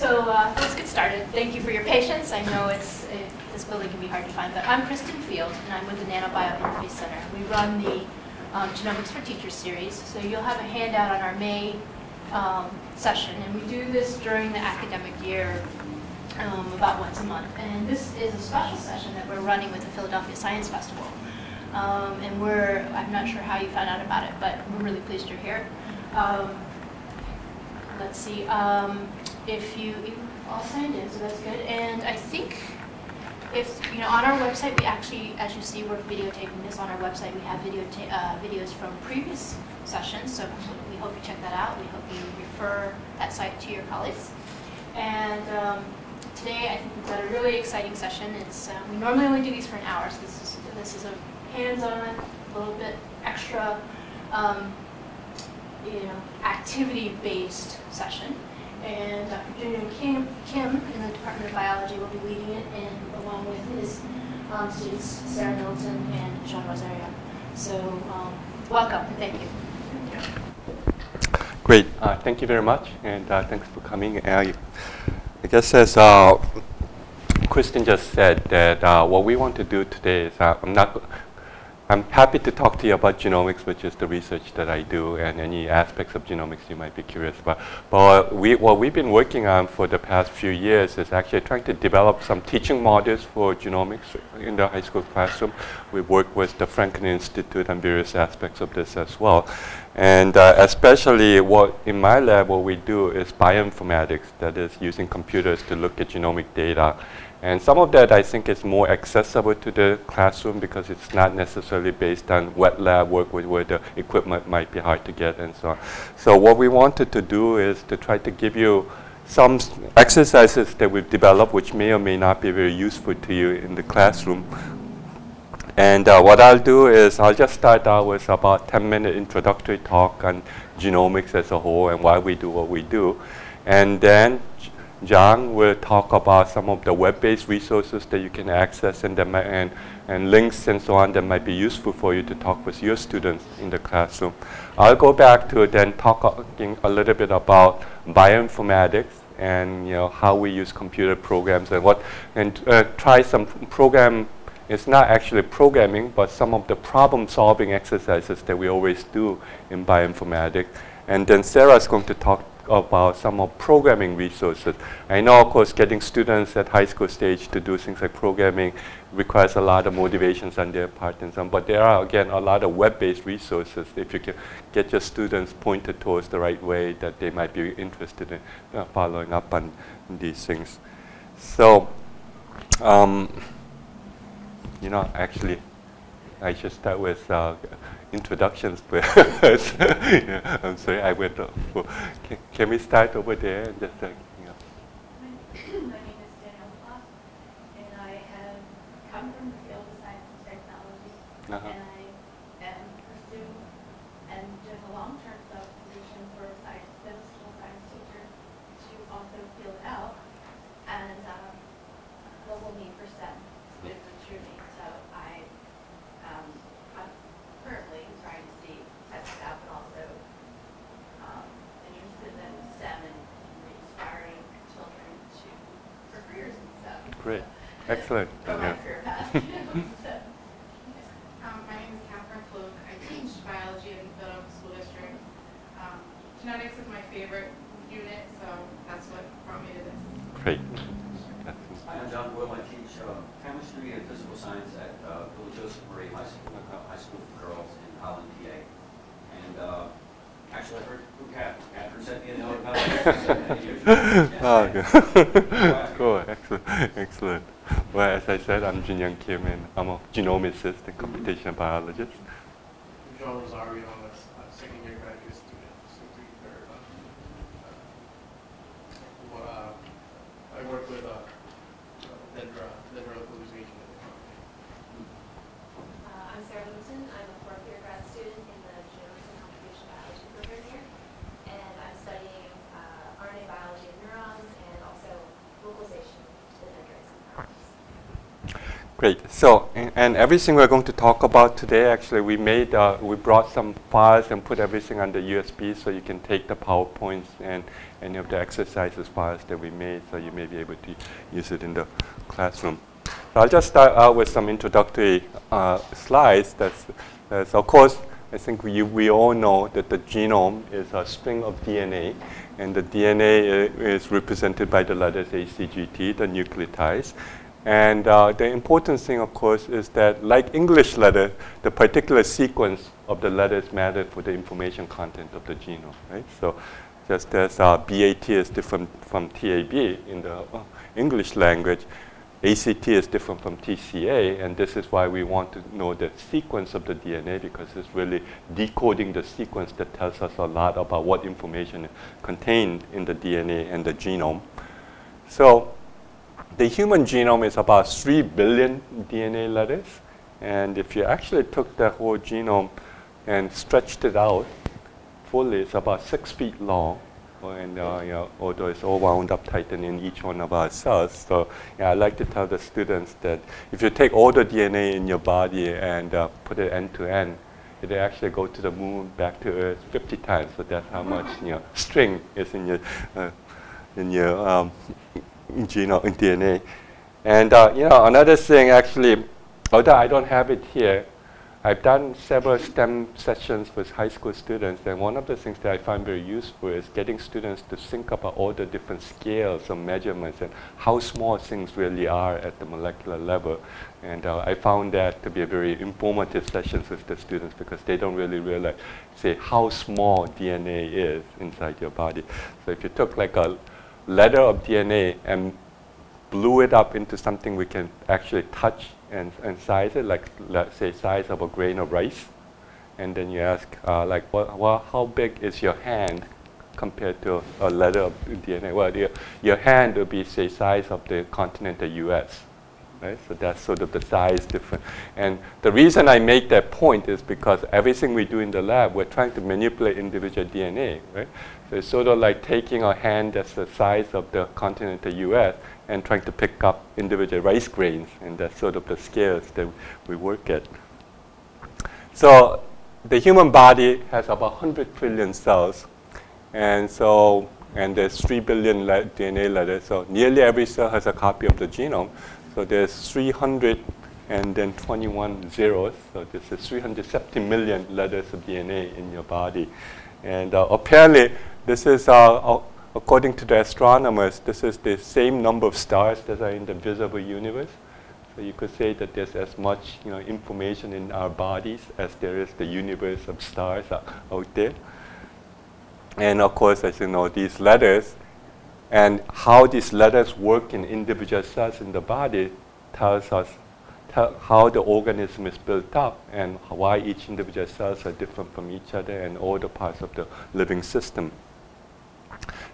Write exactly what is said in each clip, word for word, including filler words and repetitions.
So uh, let's get started. Thank you for your patience. I know it's, it, this building can be hard to find, but I'm Kristen Field, and I'm with the Nanobiotechnology Center. We run the um, Genomics for Teachers series, so you'll have a handout on our May um, session, and we do this during the academic year um, about once a month. And this is a special session that we're running with the Philadelphia Science Festival. Um, and we're, I'm not sure how you found out about it, but we're really pleased you're here. Um, let's see, um, if you, you all signed in, so that's good. And I think if, you know, on our website, we actually, as you see, we're videotaping this on our website. We have video uh, videos from previous sessions, so we hope you check that out. We hope you refer that site to your colleagues. And um, today, I think we've got a really exciting session. It's, uh, we normally only do these for an hour, so this is, this is a hands-on, a little bit extra, um, you know, activity-based session. And Doctor Junhyong Kim, Kim in the Department of Biology will be leading it, and along with his um, students, Sarah Milton and Sean Rosario. So um, welcome, and thank you. Great, uh, thank you very much, and uh, thanks for coming. Uh, I guess as uh, Kristen just said, that uh, what we want to do today is uh, I'm not. I'm happy to talk to you about genomics, which is the research that I do, and any aspects of genomics you might be curious about. But we, what we've been working on for the past few years is actually trying to develop some teaching models for genomics in the high school classroom. We work with the Franklin Institute on various aspects of this as well. And uh, especially what in my lab, what we do is bioinformatics, that is using computers to look at genomic data. And some of that I think is more accessible to the classroom because it's not necessarily based on wet lab work where the equipment might be hard to get and so on. So what we wanted to do is to try to give you some exercises that we've developed which may or may not be very useful to you in the classroom. And uh, what I'll do is I'll just start out with about ten minute introductory talk on genomics as a whole and why we do what we do. And then Zhang will talk about some of the web-based resources that you can access and, and, and links and so on that might be useful for you to talk with your students in the classroom. I'll go back to then talking a little bit about bioinformatics and you know how we use computer programs and what and uh, try some program. It's not actually programming, but some of the problem-solving exercises that we always do in bioinformatics. And then Sarah's going to talk about some of programming resources. I know, of course, getting students at high school stage to do things like programming requires a lot of motivations on their part and some, but there are, again, a lot of web-based resources if you can get your students pointed towards the right way that they might be interested in uh, following up on these things. So, um, you know, actually, I should start with uh, introductions. Yeah, I'm sorry, I went off. Can, can we start over there? And just, uh, you know. My name is Danielle, and I have come from the field of science and technology, uh-huh. and I am pursuing and doing a long-term solution for a science, middle school science teacher to also field out and um, global need for STEM is a true need. So I. Um, I'm currently trying to see test out, but also um, interested in STEM and inspiring children to for careers and stuff. Great, so excellent. Go yeah. Career path. So. um, my name is Catherine Fluke. I teach biology in the Philadelphia School District. Um, genetics is my favorite unit, so that's what brought me to this. Great. I am John Will. I teach uh, chemistry and physical science at uh, Bill Joseph Murray High School for Girls in Holland, P A. And uh, actually, I heard Catherine sent me a note about it. Cool, excellent, excellent. Well, as I said, I'm Junhyong Kim, and I'm a genomicist and computational biologist. I'm Sean Rosario. I'm a second-year graduate student, so three-third. Uh, I work with. Uh, Uh, I'm Sarah Milton. I'm a fourth-year grad student in the Genomics and Computational Biology program here, and I'm studying uh, R N A biology in neurons and also localization in dendrites and neurons. Great. So, and, and everything we're going to talk about today, actually, we made, uh, we brought some files and put everything under U S B so you can take the PowerPoints and any of the exercises files that we made, so you may be able to use it in the classroom. So I'll just start out with some introductory uh, slides. That's, that's, of course, I think we, we all know that the genome is a string of D N A, and the D N A is represented by the letters A C G T, the nucleotides. And uh, the important thing, of course, is that like English letters, the particular sequence of the letters matter for the information content of the genome, right? So just as uh, B A T is different from T A B in the uh, English language, A C T is different from T C A, and this is why we want to know the sequence of the D N A, because it's really decoding the sequence that tells us a lot about what information is contained in the D N A and the genome. So the human genome is about three billion D N A letters, and if you actually took the whole genome and stretched it out fully, it's about six feet long, and uh, you know, although it's all wound up tight in each one of our cells. So yeah, I like to tell the students that if you take all the D N A in your body and uh, put it end to end, it actually go to the moon, back to Earth fifty times. So that's how much, you know, string is in your uh, in your um, genome in D N A. And uh, you know, another thing, actually, although I don't have it here, I've done several STEM sessions with high school students, and one of the things that I find very useful is getting students to think about all the different scales and measurements and how small things really are at the molecular level. And uh, I found that to be a very informative session with the students, because they don't really realize, say, how small D N A is inside your body. So if you took like a letter of D N A and blew it up into something we can actually touch and, and size it, like, let's say, size of a grain of rice. And then you ask, uh, like, well, well, how big is your hand compared to a letter of D N A? Well, your, your hand would be, say, size of the continent, the U S, right? So that's sort of the size difference. And the reason I make that point is because everything we do in the lab, we're trying to manipulate individual D N A, right? So it's sort of like taking a hand that's the size of the continent, the U S, and trying to pick up individual rice grains, and that's sort of the scales that we work at. So the human body has about one hundred trillion cells, and so, and there's three billion D N A letters, so nearly every cell has a copy of the genome. So there's three hundred and then twenty-one zeros, so this is three hundred seventy million letters of D N A in your body. And uh, apparently, this is uh, according to the astronomers, this is the same number of stars that are in the visible universe. So you could say that there's as much, you know, information in our bodies as there is the universe of stars out there. And of course, as you know, these letters and how these letters work in individual cells in the body tells us how the organism is built up and why each individual cells are different from each other and all the parts of the living system.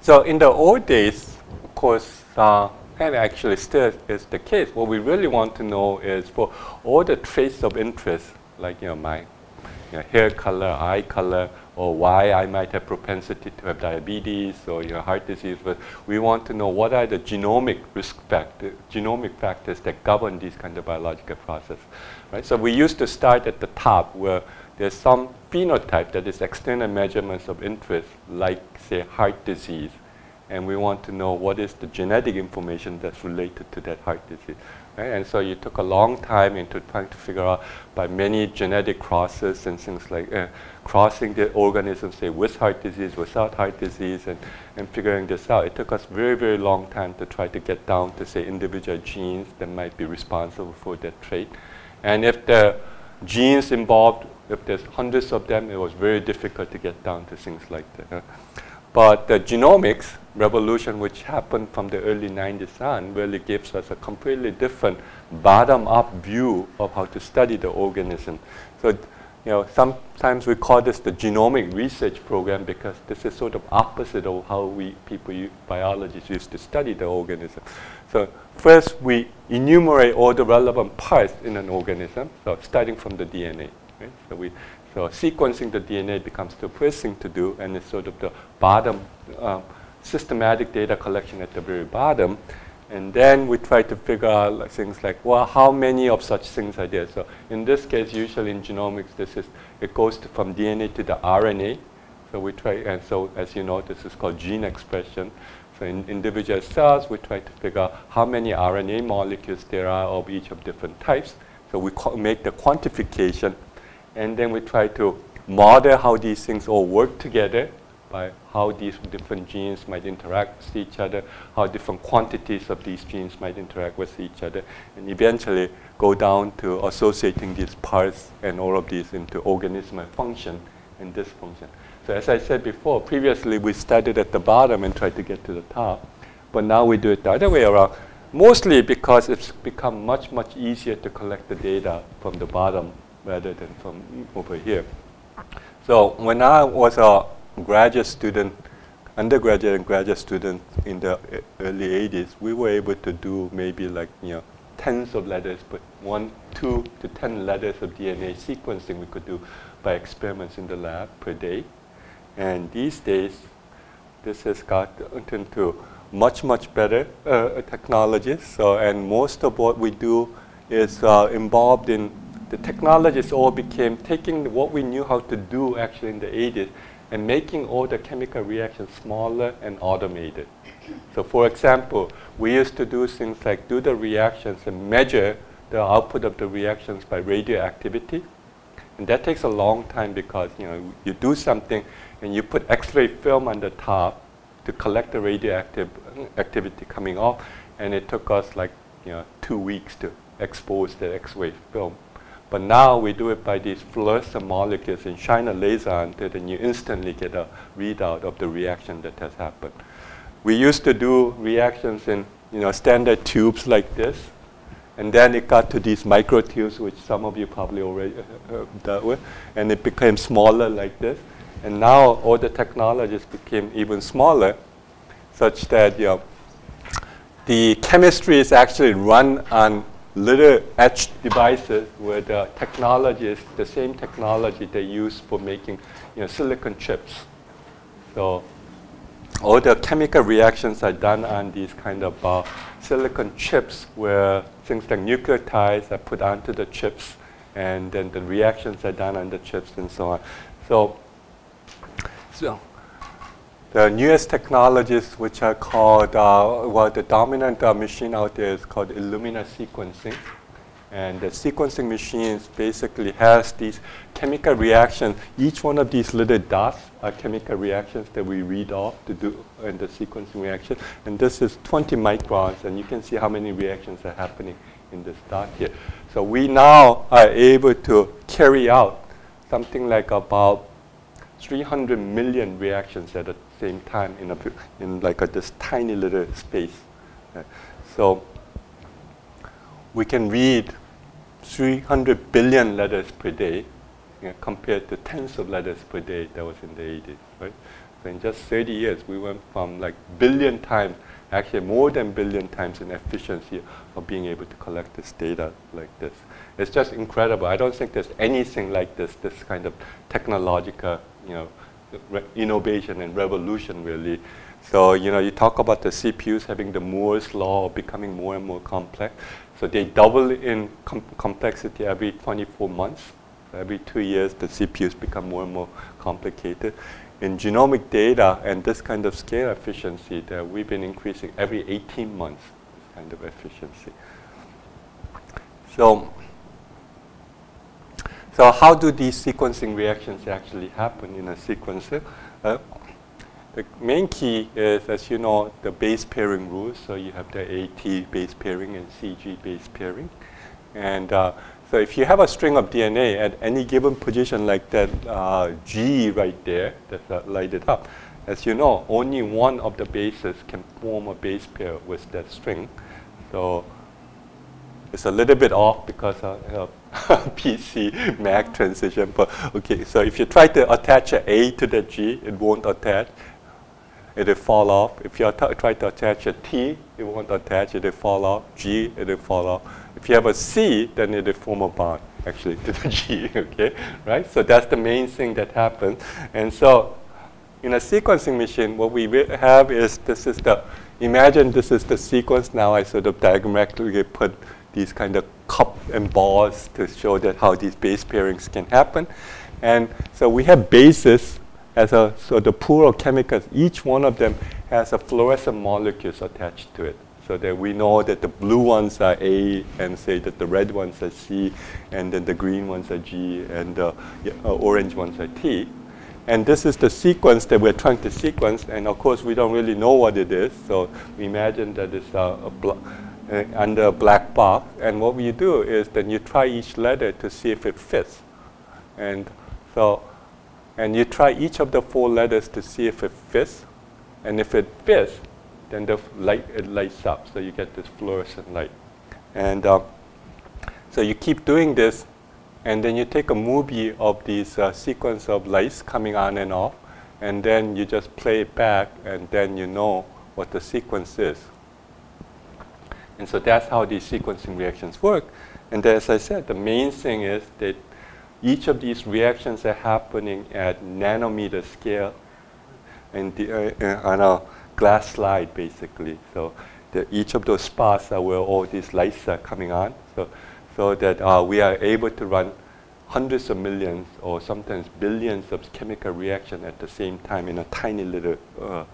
So in the old days, of course, uh, and actually still is the case, what we really want to know is for all the traits of interest, like, you know, my you know, hair color, eye color, or why I might have propensity to have diabetes or your heart disease, but we want to know what are the genomic risk factor, genomic factors that govern these kind of biological processes, right? So we used to start at the top where there's some phenotype that is external measurements of interest, like, say, heart disease, and we want to know what is the genetic information that's related to that heart disease. And so you took a long time into trying to figure out by many genetic crosses and things like uh, crossing the organism, say, with heart disease, without heart disease, and, and figuring this out. It took us very, very long time to try to get down to, say, individual genes that might be responsible for that trait. And if the genes involved, if there's hundreds of them, it was very difficult to get down to things like that. But the genomics revolution, which happened from the early nineties on, really gives us a completely different bottom-up view of how to study the organism. So, you know, sometimes we call this the genomic research program, because this is sort of opposite of how we people, use, biologists, used to study the organism. So first, we enumerate all the relevant parts in an organism, so starting from the D N A. Right? So we So sequencing the D N A becomes the first thing to do, and it's sort of the bottom, uh, systematic data collection at the very bottom. And then we try to figure out like, things like, well, how many of such things are there? So in this case, usually in genomics, this is, it goes to, from D N A to the R N A. So we try, and so as you know, this is called gene expression. So in individual cells, we try to figure out how many R N A molecules there are of each of different types. So we make the quantification, and then we try to model how these things all work together by how these different genes might interact with each other, how different quantities of these genes might interact with each other, and eventually go down to associating these parts and all of these into organism and function and dysfunction. So as I said before, previously we started at the bottom and tried to get to the top, but now we do it the other way around, mostly because it's become much, much easier to collect the data from the bottom rather than from over here. So when I was a graduate student, undergraduate and graduate student in the early eighties, we were able to do maybe like, you know, tens of letters, but one, two to ten letters of D N A sequencing we could do by experiments in the lab per day. And these days, this has gotten to much, much better uh, technologies. So, and most of what we do is uh, involved in the technologies all became taking what we knew how to do actually in the eighties and making all the chemical reactions smaller and automated. So for example, we used to do things like do the reactions and measure the output of the reactions by radioactivity. And that takes a long time because, you know, you do something and you put X-ray film on the top to collect the radioactive activity coming off, and it took us like, you know, two weeks to expose the X-ray film. But now we do it by these fluorescent molecules and shine a laser on it, and you instantly get a readout of the reaction that has happened. We used to do reactions in, you know, standard tubes like this, and then it got to these microtubes, which some of you probably already uh, dealt with, and it became smaller like this. And now all the technologies became even smaller, such that, you know, the chemistry is actually run on little edge devices where the technology is the same technology they use for making, you know, silicon chips. So all the chemical reactions are done on these kind of uh, silicon chips where things like nucleotides are put onto the chips, and then the reactions are done on the chips and so on. So, so the newest technologies, which are called, uh, well, the dominant uh, machine out there is called Illumina sequencing. And the sequencing machines basically has these chemical reactions. Each one of these little dots are chemical reactions that we read off to do in the sequencing reaction. And this is twenty microns, and you can see how many reactions are happening in this dot here. So we now are able to carry out something like about three hundred million reactions at the same time in, a, in like a, this tiny little space. Right. So we can read three hundred billion letters per day, you know, compared to tens of letters per day that was in the eighties. Right? So in just thirty years, we went from like billion times, actually more than billion times in efficiency of being able to collect this data like this. It's just incredible. I don't think there's anything like this, this kind of technological, you know, re innovation and revolution, really. So, you know, you talk about the C P Us having the Moore's law becoming more and more complex. So they double in com complexity every twenty-four months. So every two years, the C P Us become more and more complicated. In genomic data and this kind of scale efficiency, that we've been increasing every eighteen months, this kind of efficiency. So, so how do these sequencing reactions actually happen in a sequencer? Uh, the main key is, as you know, the base pairing rules. So you have the A T base pairing and C G base pairing. And uh, so if you have a string of D N A at any given position like that uh, G right there that's uh, lighted up, as you know, only one of the bases can form a base pair with that string. So it's a little bit off because of uh, P C Mac transition, but okay, so if you try to attach an A to the G, it won't attach, it'll fall off. If you try to attach a T, it won't attach, it'll fall off. G, it'll fall off. If you have a C, then it'll form a bond, actually, to the G, okay, right? So that's the main thing that happens. And so in a sequencing machine, what we have is this is the imagine this is the sequence. Now I sort of diagrammatically put these kind of cup and balls to show that how these base pairings can happen. And so we have bases as a sort of pool of chemicals. Each one of them has a fluorescent molecules attached to it, so that we know that the blue ones are A, and say that the red ones are C, and then the green ones are G, and the uh, orange ones are T. And this is the sequence that we're trying to sequence. And of course, we don't really know what it is. So we imagine that it's uh, a bl uh, under a black box. And what we do is then you try each letter to see if it fits. And so, and you try each of the four letters to see if it fits. And if it fits, then the light it lights up. So you get this fluorescent light. And uh, so you keep doing this. And then you take a movie of these uh, sequence of lights coming on and off, and then you just play it back, and then you know what the sequence is. And so that's how these sequencing reactions work. And as I said, the main thing is that each of these reactions are happening at nanometer scale and the, uh, on a glass slide, basically. So the, each of those spots are where all these lights are coming on. So so that uh, we are able to run hundreds of millions or sometimes billions of chemical reactions at the same time in a tiny little uh,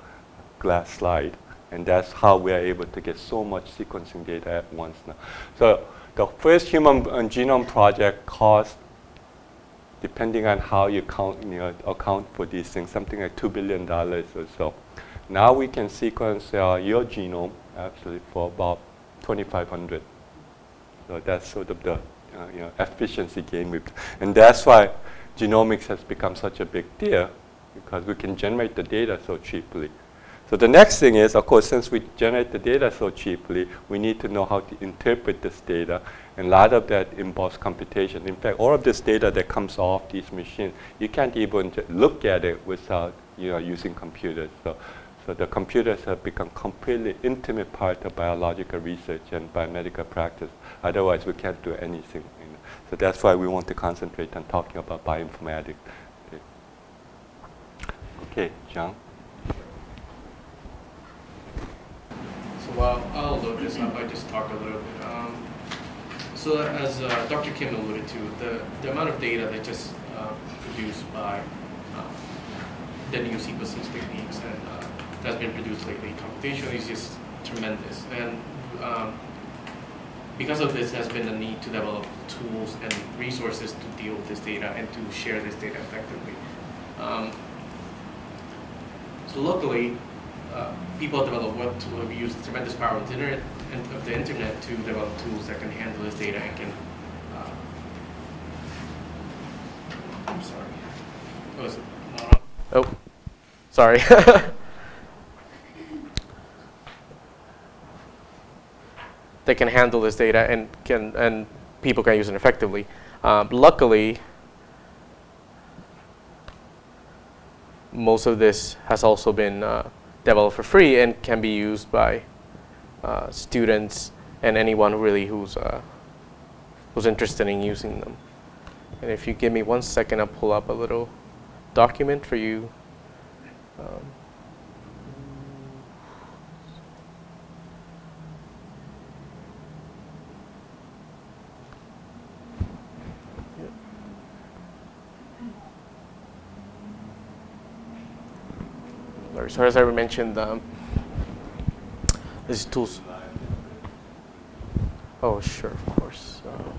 glass slide. And that's how we are able to get so much sequencing data at once now. So the first human genome project cost, depending on how you count, you know, account for these things, something like two billion dollars or so. Now we can sequence uh, your genome actually for about twenty-five hundred. So that's sort of the uh, you know, efficiency gain. We've and that's why genomics has become such a big deal, because we can generate the data so cheaply. So the next thing is, of course, since we generate the data so cheaply, we need to know how to interpret this data. And a lot of that involves computation. In fact, all of this data that comes off these machines, you can't even look at it without you know, using computers. So, So the computers have become completely intimate part of biological research and biomedical practice. Otherwise, we can't do anything. You know. So that's why we want to concentrate on talking about bioinformatics. Okay, okay John. So uh, I'll load this up. I just talk a little bit. Um, so as uh, Doctor Kim alluded to, the, the amount of data that just uh, produced by uh, the new sequencing techniques and uh, that's been produced lately, computation is just tremendous. And um, because of this, there's been a need to develop tools and resources to deal with this data and to share this data effectively. Um, so locally, uh, people develop web tools, have used the tremendous power of the, internet, of the internet to develop tools that can handle this data and can, uh, I'm sorry. Oh, is it not on? Oh, sorry. They can handle this data and can and people can use it effectively. Um, luckily, most of this has also been uh, developed for free and can be used by uh, students and anyone really who's uh, who's interested in using them. And if you give me one second, I'll pull up a little document for you. Um, So as I mentioned, um, these tools. Oh, sure, of course. So.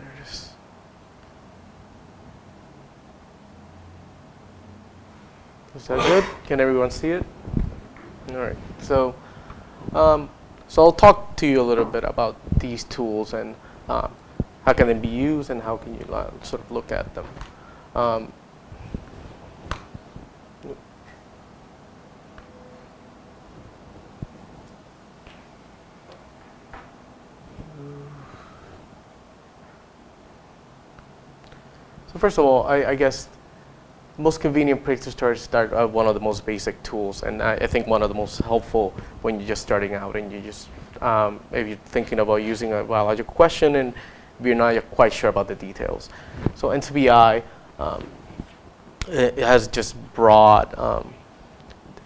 There it is. Is that good? Can everyone see it? All right. So, um, so I'll talk to you a little bit about these tools and. Um, How can they be used, and how can you sort of look at them? Um, so first of all, I, I guess the most convenient place to start is start uh, one of the most basic tools, and I, I think one of the most helpful when you're just starting out, and you just um, if you're thinking about using a biological question and we're not yet quite sure about the details. So N C B I um, it has just broad um,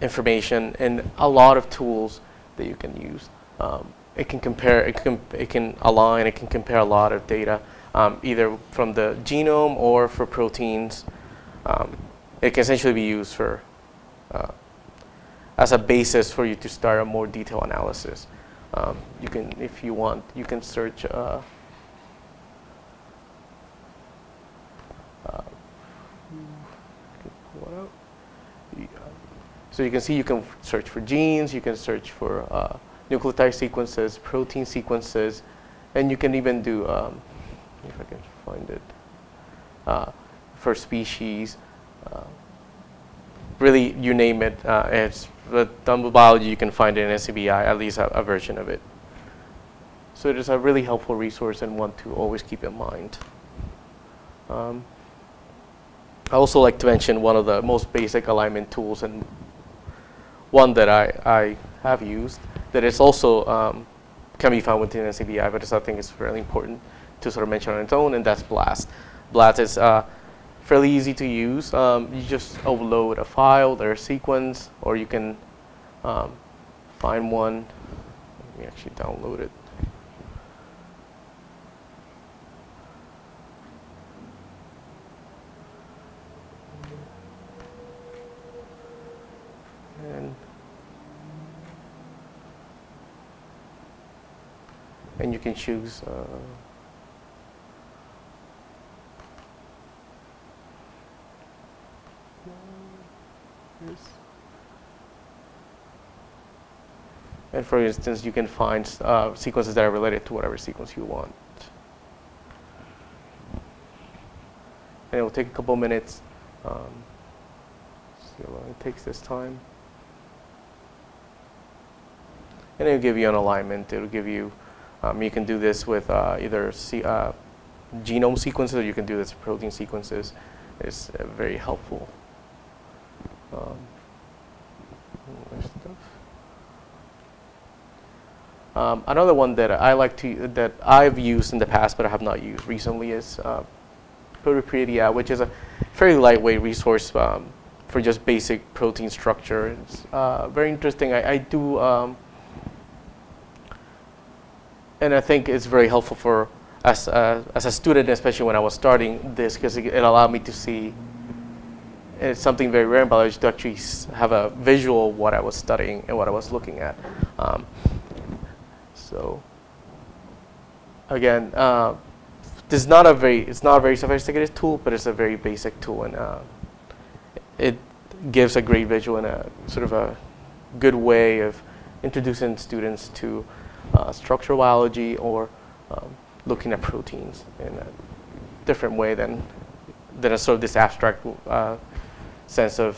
information and a lot of tools that you can use. Um, it can compare, it can, it can align, it can compare a lot of data, um, either from the genome or for proteins. Um, it can essentially be used for, uh, as a basis for you to start a more detailed analysis. Um, you can, if you want, you can search uh, uh, so you can see you can search for genes, you can search for uh, nucleotide sequences, protein sequences, and you can even do, um, if I can find it, uh, for species, uh, really you name it, uh, it's the dumb biology, you can find it in N C B I, at least a, a version of it. So it is a really helpful resource and one to always keep in mind. Um, I also like to mention one of the most basic alignment tools, and one that I, I have used that is also um, can be found within N C B I, but it's, I think it's fairly important to sort of mention on its own, and that's BLAST. BLAST is uh, fairly easy to use. Um, you just overload a file or a sequence, or you can um, find one. Let me actually download it. And And you can choose uh, and for instance, you can find uh, sequences that are related to whatever sequence you want. And it will take a couple minutes. Um, see how long it takes this time. And it will give you an alignment. It will give you Um, you can do this with uh, either se uh, genome sequences, or you can do this with protein sequences. It's uh, very helpful. Um, um, another one that I like to that I've used in the past, but I have not used recently, is uh, ProPedia, which is a fairly lightweight resource um, for just basic protein structure. It's uh, very interesting. I, I do. Um, And I think it's very helpful for as uh, as a student, especially when I was starting this, because it, it allowed me to see, and it's something very rare in biology, to actually have a visual of what I was studying and what I was looking at. Um, so again, uh, this is not a very it's not a very sophisticated tool, but it's a very basic tool, and uh, it gives a great visual and a sort of a good way of introducing students to Uh, structural biology, or um, looking at proteins in a different way than than a sort of this abstract uh, sense of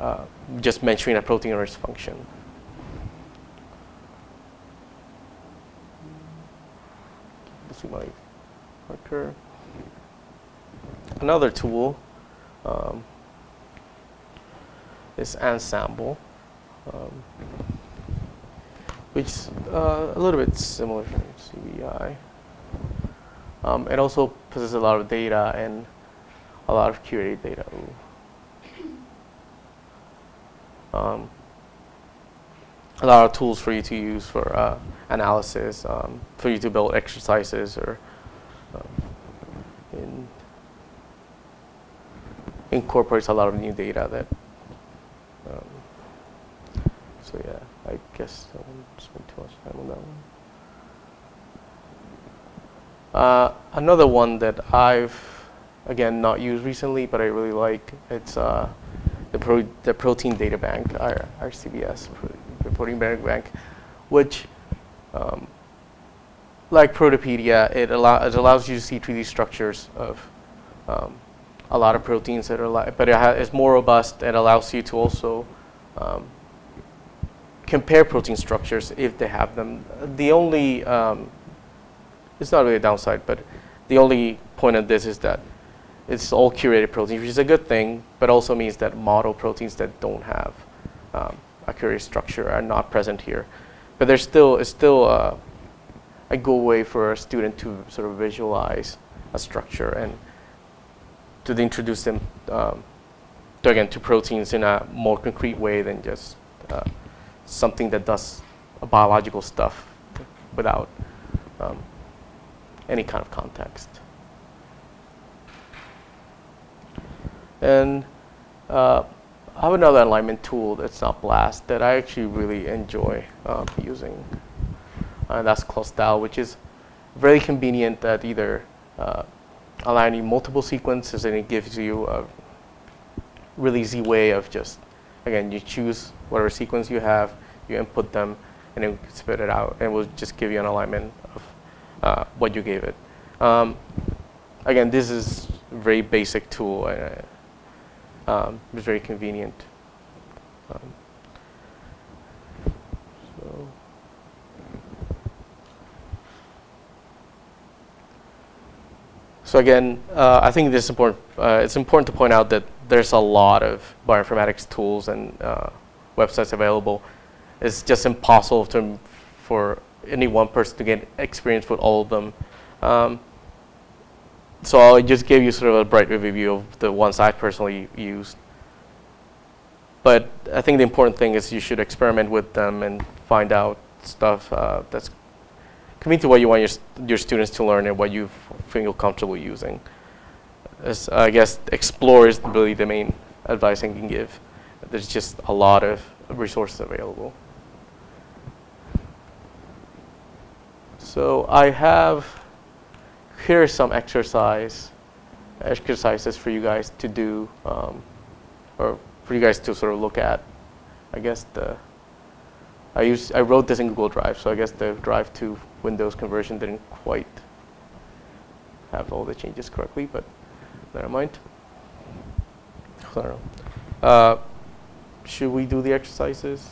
uh, just mentioning a protein or its function. This is my marker. Another tool um, is Ensembl. Um, which is uh, a little bit similar to N C B I. Um, it also possesses a lot of data and a lot of curated data. Um, a lot of tools for you to use for uh, analysis, um, for you to build exercises, or um, in incorporates a lot of new data that, um, so yeah. I guess I won't spend too much time on that one. Uh, another one that I've, again, not used recently, but I really like, it's uh, the, pro the Protein Data Bank, R C B S, the Protein Data Bank, which, um, like ProPedia, it, allow it allows you to see three D structures of um, a lot of proteins that are alive, but it ha it's more robust and allows you to also um, compare protein structures if they have them. The only, um, it's not really a downside, but the only point of this is that it's all curated proteins, which is a good thing, but also means that model proteins that don't have um, a curated structure are not present here. But there's still, it's still uh, a good way for a student to sort of visualize a structure and to introduce them um, to, again, to proteins in a more concrete way than just uh, something that does a biological stuff without um, any kind of context. And uh, I have another alignment tool that's not BLAST that I actually really enjoy uh, using, and that's Clustal, which is very convenient at either uh, aligning multiple sequences, and it gives you a really easy way of just, again, you choose whatever sequence you have, you input them, and it will spit it out, and it will just give you an alignment of uh, what you gave it. Um, again, this is a very basic tool. And, Um, it was very convenient. Um, so. so again, uh, I think this is important. Uh, it's important to point out that there's a lot of bioinformatics tools and uh, websites available. It's just impossible to, for any one person to get experience with all of them. Um, So I'll just give you sort of a bright overview of the ones I personally used. But I think the important thing is you should experiment with them and find out stuff uh, that's convenient to what you want your, your students to learn and what you feel comfortable using. As I guess explore is really the main advice I can give. There's just a lot of resources available. So I have here are some exercise, exercises for you guys to do, um, or for you guys to sort of look at. I guess the, I used, I wrote this in Google Drive, so I guess the Drive to Windows conversion didn't quite have all the changes correctly, but never mind. I don't know. Uh, should we do the exercises?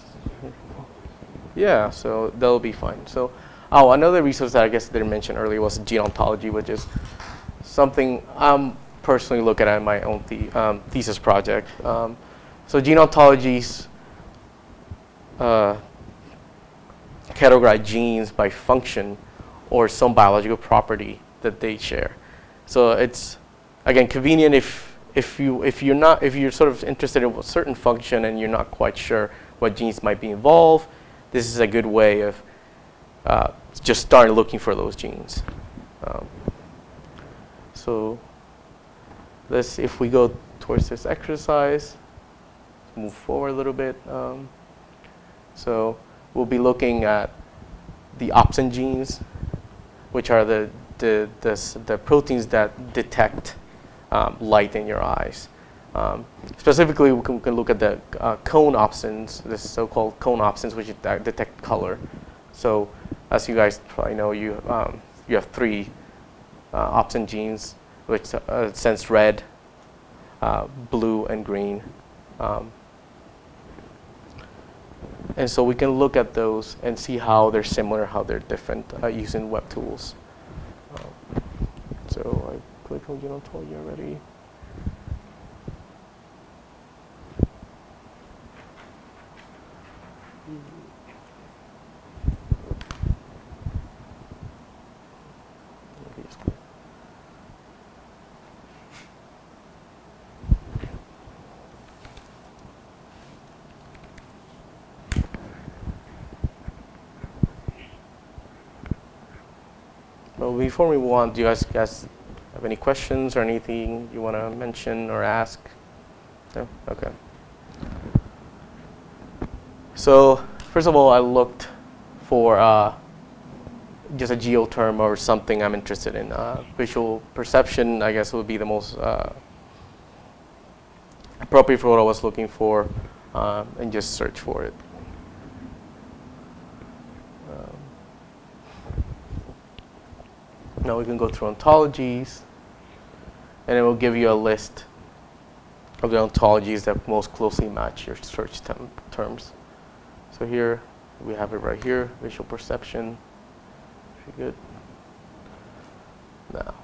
Yeah, so that'll be fine. So. Oh, another resource that I guess didn't mention earlier was genontology, which is something I'm personally looking at in my own the, um, thesis project. Um, so genontologies uh, categorize genes by function or some biological property that they share. So it's again convenient if if you if you're not if you're sort of interested in a certain function and you're not quite sure what genes might be involved. This is a good way of Uh, just start looking for those genes. Um, so let's, if we go towards this exercise, move forward a little bit. Um, so we'll be looking at the opsin genes, which are the, the, the, the proteins that detect um, light in your eyes. Um, specifically, we can, we can look at the uh, cone opsins, the so-called cone opsins, which detect color. So as you guys probably know, you, um, you have three uh, opsin genes, which uh, sense red, uh, blue, and green. Um, and so we can look at those and see how they're similar, how they're different uh, using web tools. Um, so I click on genontology already. Before we move on, do you guys, guys have any questions or anything you want to mention or ask? No? Okay. So first of all, I looked for uh, just a geo term or something I'm interested in. Uh, visual perception, I guess, would be the most uh, appropriate for what I was looking for, uh, and just search for it. Now we can go through ontologies, and it will give you a list of the ontologies that most closely match your search terms. So here, we have it right here, visual perception. Pretty good. Now,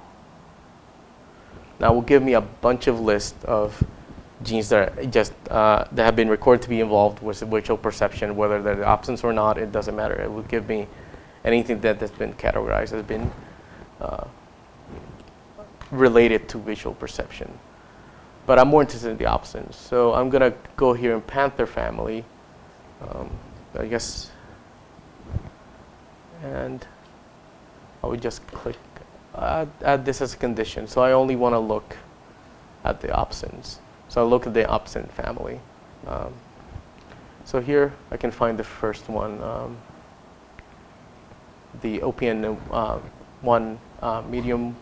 now it will give me a bunch of lists of genes that are just uh, that have been recorded to be involved with visual perception, whether they're the opsins or not, it doesn't matter. It will give me anything that has been categorized has been uh, related to visual perception. But I'm more interested in the opposite. So I'm going to go here in panther family, um, I guess. And I would just click uh, add this as a condition. So I only want to look at the opsins. So I look at the opsin family. Um, so here I can find the first one, um, the O P N one uh, uh, medium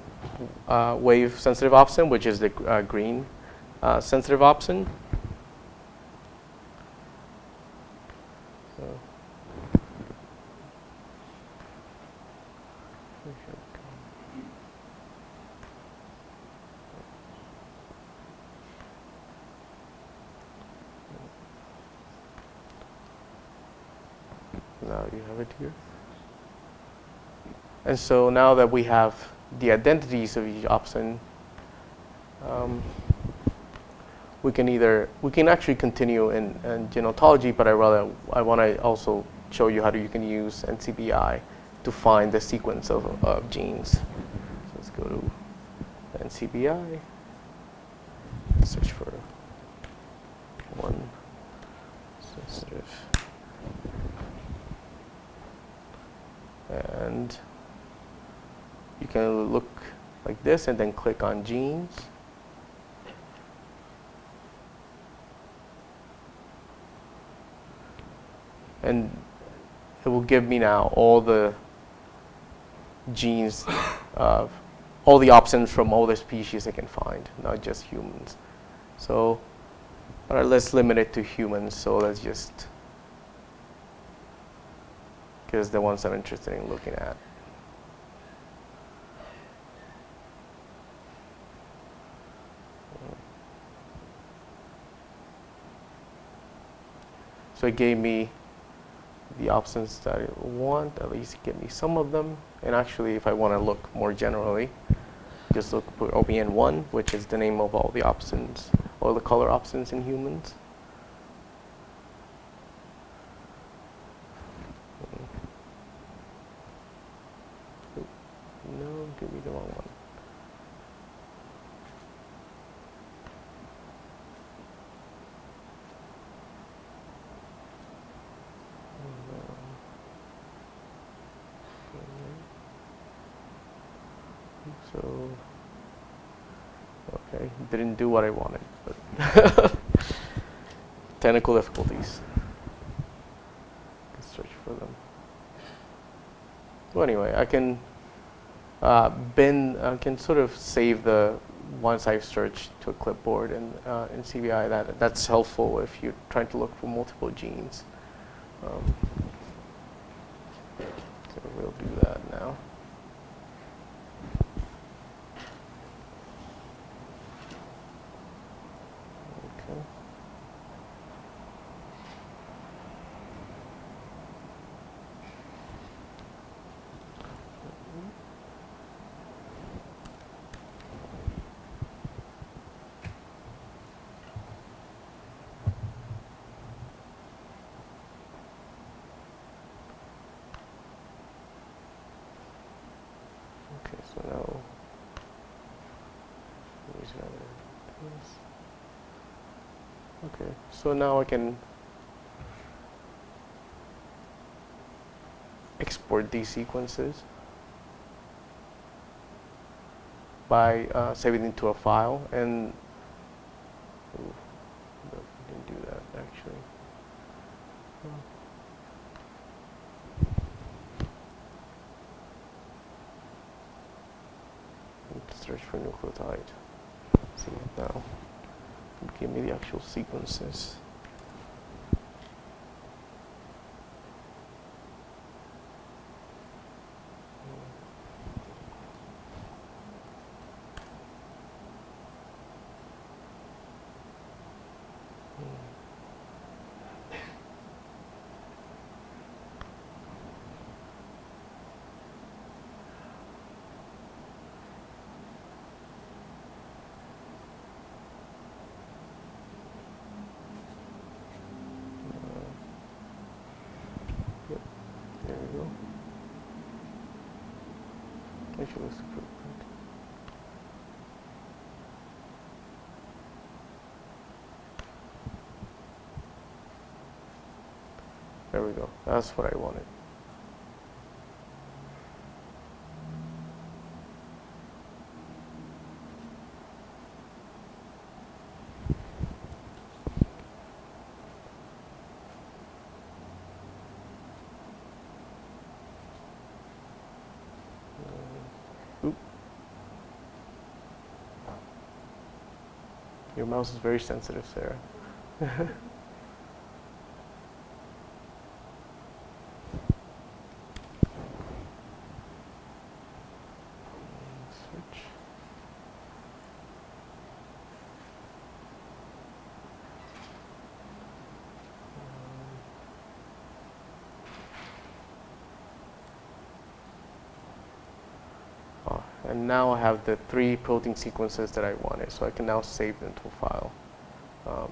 uh, wave sensitive opsin, which is the uh, green uh, sensitive opsin. So now you have it here. And so now that we have the identities of each opsin, um, we can either, we can actually continue in, in genotology, but I rather, I want to also show you how do you can use N C B I to find the sequence of, of genes. So let's go to N C B I, search for one sensitive. And you can look like this and then click on genes. And it will give me now all the genes of all the options from all the species I can find, not just humans. So, all right, let's limit it to humans. So let's just, because the ones I'm interested in looking at. So it gave me the options that I want, at least give me some of them. And actually, if I want to look more generally, just look for O P N one, which is the name of all the options, all the color options in humans. Give me the wrong one. So, okay, didn't do what I wanted, but technical difficulties. Let's search for them. Well, anyway, I can. Uh, bin, I can sort of save the ones I've searched to a clipboard, and uh, in C B I that that's helpful if you're trying to look for multiple genes. Um, so we'll do that now. Okay. Okay, so now I can export these sequences by uh, saving it into a file. And ooh, no, I didn't do that actually. Hmm. Search for nucleotide. See it now. Give me the actual sequences. Measurements improvement. There we go. That's what I wanted. Your mouse is very sensitive, Sarah. And now I have the three protein sequences that I wanted, so I can now save them to a file. Um,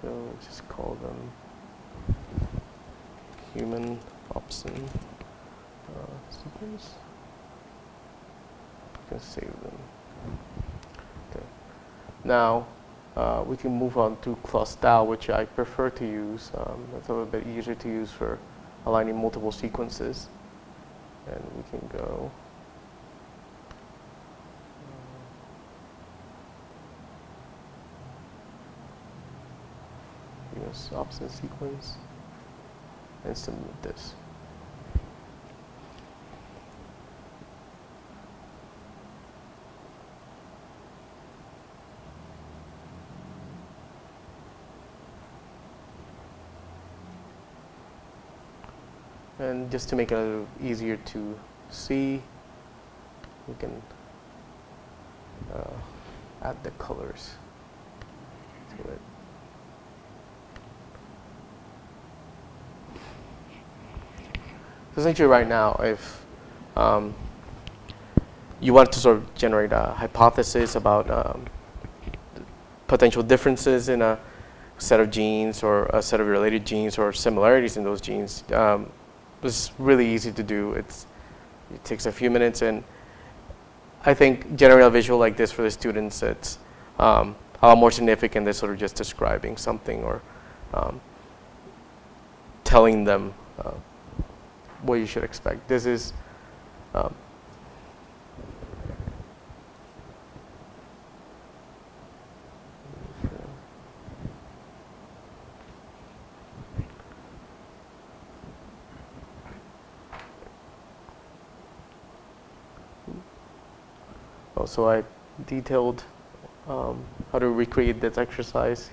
so let's just call them human opsin uh, sequence. You can save them. Okay. Now uh, we can move on to Clustal, which I prefer to use. Um, it's a little bit easier to use for aligning multiple sequences, and we can go use opposite sequence and submit this. And just to make it a little easier to see, we can uh, add the colors to it. So essentially right now, if um, you want to sort of generate a hypothesis about um, potential differences in a set of genes or a set of related genes or similarities in those genes, um, it's really easy to do. It's, it takes a few minutes, and I think generating a visual like this for the students, it's um, a lot more significant than sort of just describing something or um, telling them uh, what you should expect. This is um, So I detailed um, how to recreate this exercise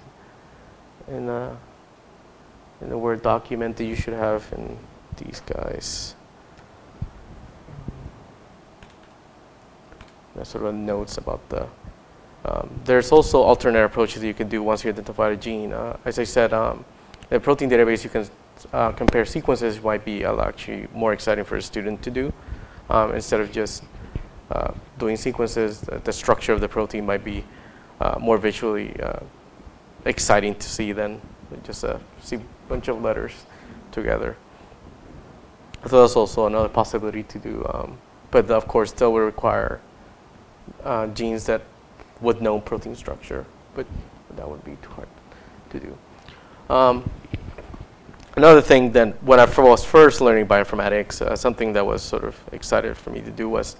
in a, in a Word document that you should have in these guys. That's sort of notes about the. Um, there's also alternate approaches that you can do once you identify a gene. Uh, as I said, um, the protein database, you can uh, compare sequences, might be uh, actually more exciting for a student to do um, instead of just. Uh, doing sequences, uh, the structure of the protein might be uh, more visually uh, exciting to see than just uh, see a bunch of letters together. So that's also another possibility to do. Um, but of course, still would require uh, genes that would know protein structure, but that would be too hard to do. Um, Another thing then, when I was first learning bioinformatics, uh, something that was sort of excited for me to do was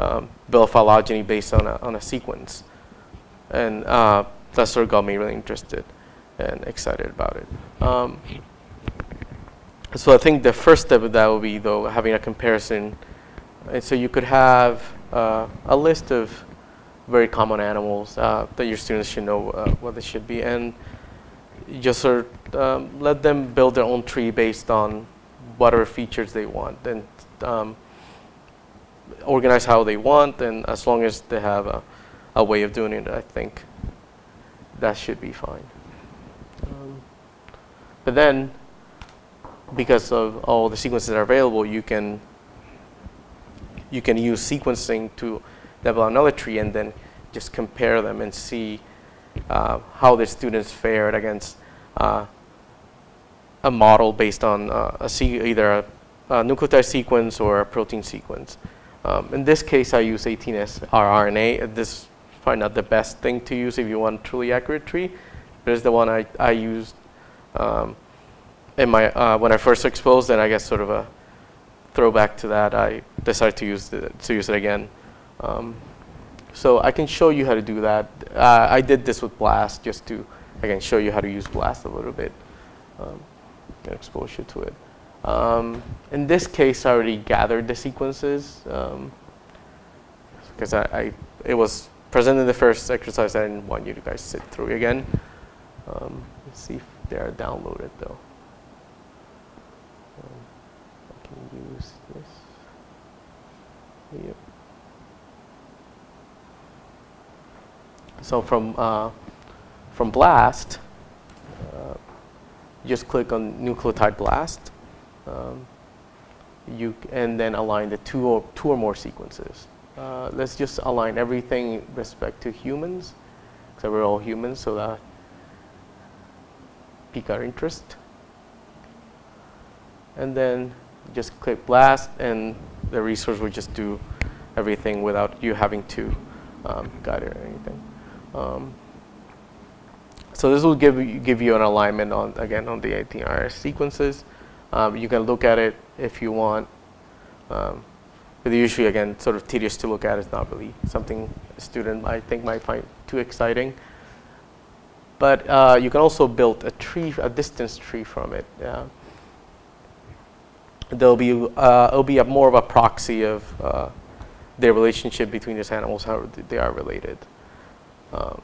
Um, build phylogeny based on a, on a sequence, and uh, that sort of got me really interested and excited about it. Um, so I think the first step of that would be, though, having a comparison, and so you could have uh, a list of very common animals uh, that your students should know uh, what they should be, and you just sort of um, let them build their own tree based on whatever features they want, and um, organize how they want, and as long as they have a, a way of doing it, I think that should be fine. Um, but then, because of all the sequences that are available, you can you can use sequencing to develop another tree and then just compare them and see uh, how the students fared against uh, a model based on uh, a either a uh, nucleotide sequence or a protein sequence. Um, in this case, I use eighteen S rRNA. This is probably not the best thing to use if you want truly accurate tree, but it's the one I, I used um, in my, uh, when I first exposed, and I guess sort of a throwback to that, I decided to use, the, to use it again. Um, so I can show you how to do that. Uh, I did this with BLAST just to, again, show you how to use BLAST a little bit, um, get exposure to it. Um, in this case, I already gathered the sequences um, because I, I it was present in the first exercise. I didn't want you to guys sit through again. Um, let's see if they are downloaded though. Um, I can use this. Yep. So from uh, from BLAST, uh, just click on nucleotide BLAST. Um, you and then align the two or two or more sequences. Uh, let's just align everything with respect to humans, because we're all humans, so that pique our interest. And then just click BLAST, and the resource will just do everything without you having to um, guide it or anything. Um, so this will give you, give you an alignment on again on the eighteen R sequences. Um, you can look at it if you want, um, but usually, again, sort of tedious to look at. It's not really something a student, I think, might find too exciting. But uh, you can also build a tree, a distance tree from it. Yeah. There'll be, uh, it'll be a more of a proxy of uh, their relationship between these animals, how they are related. Um,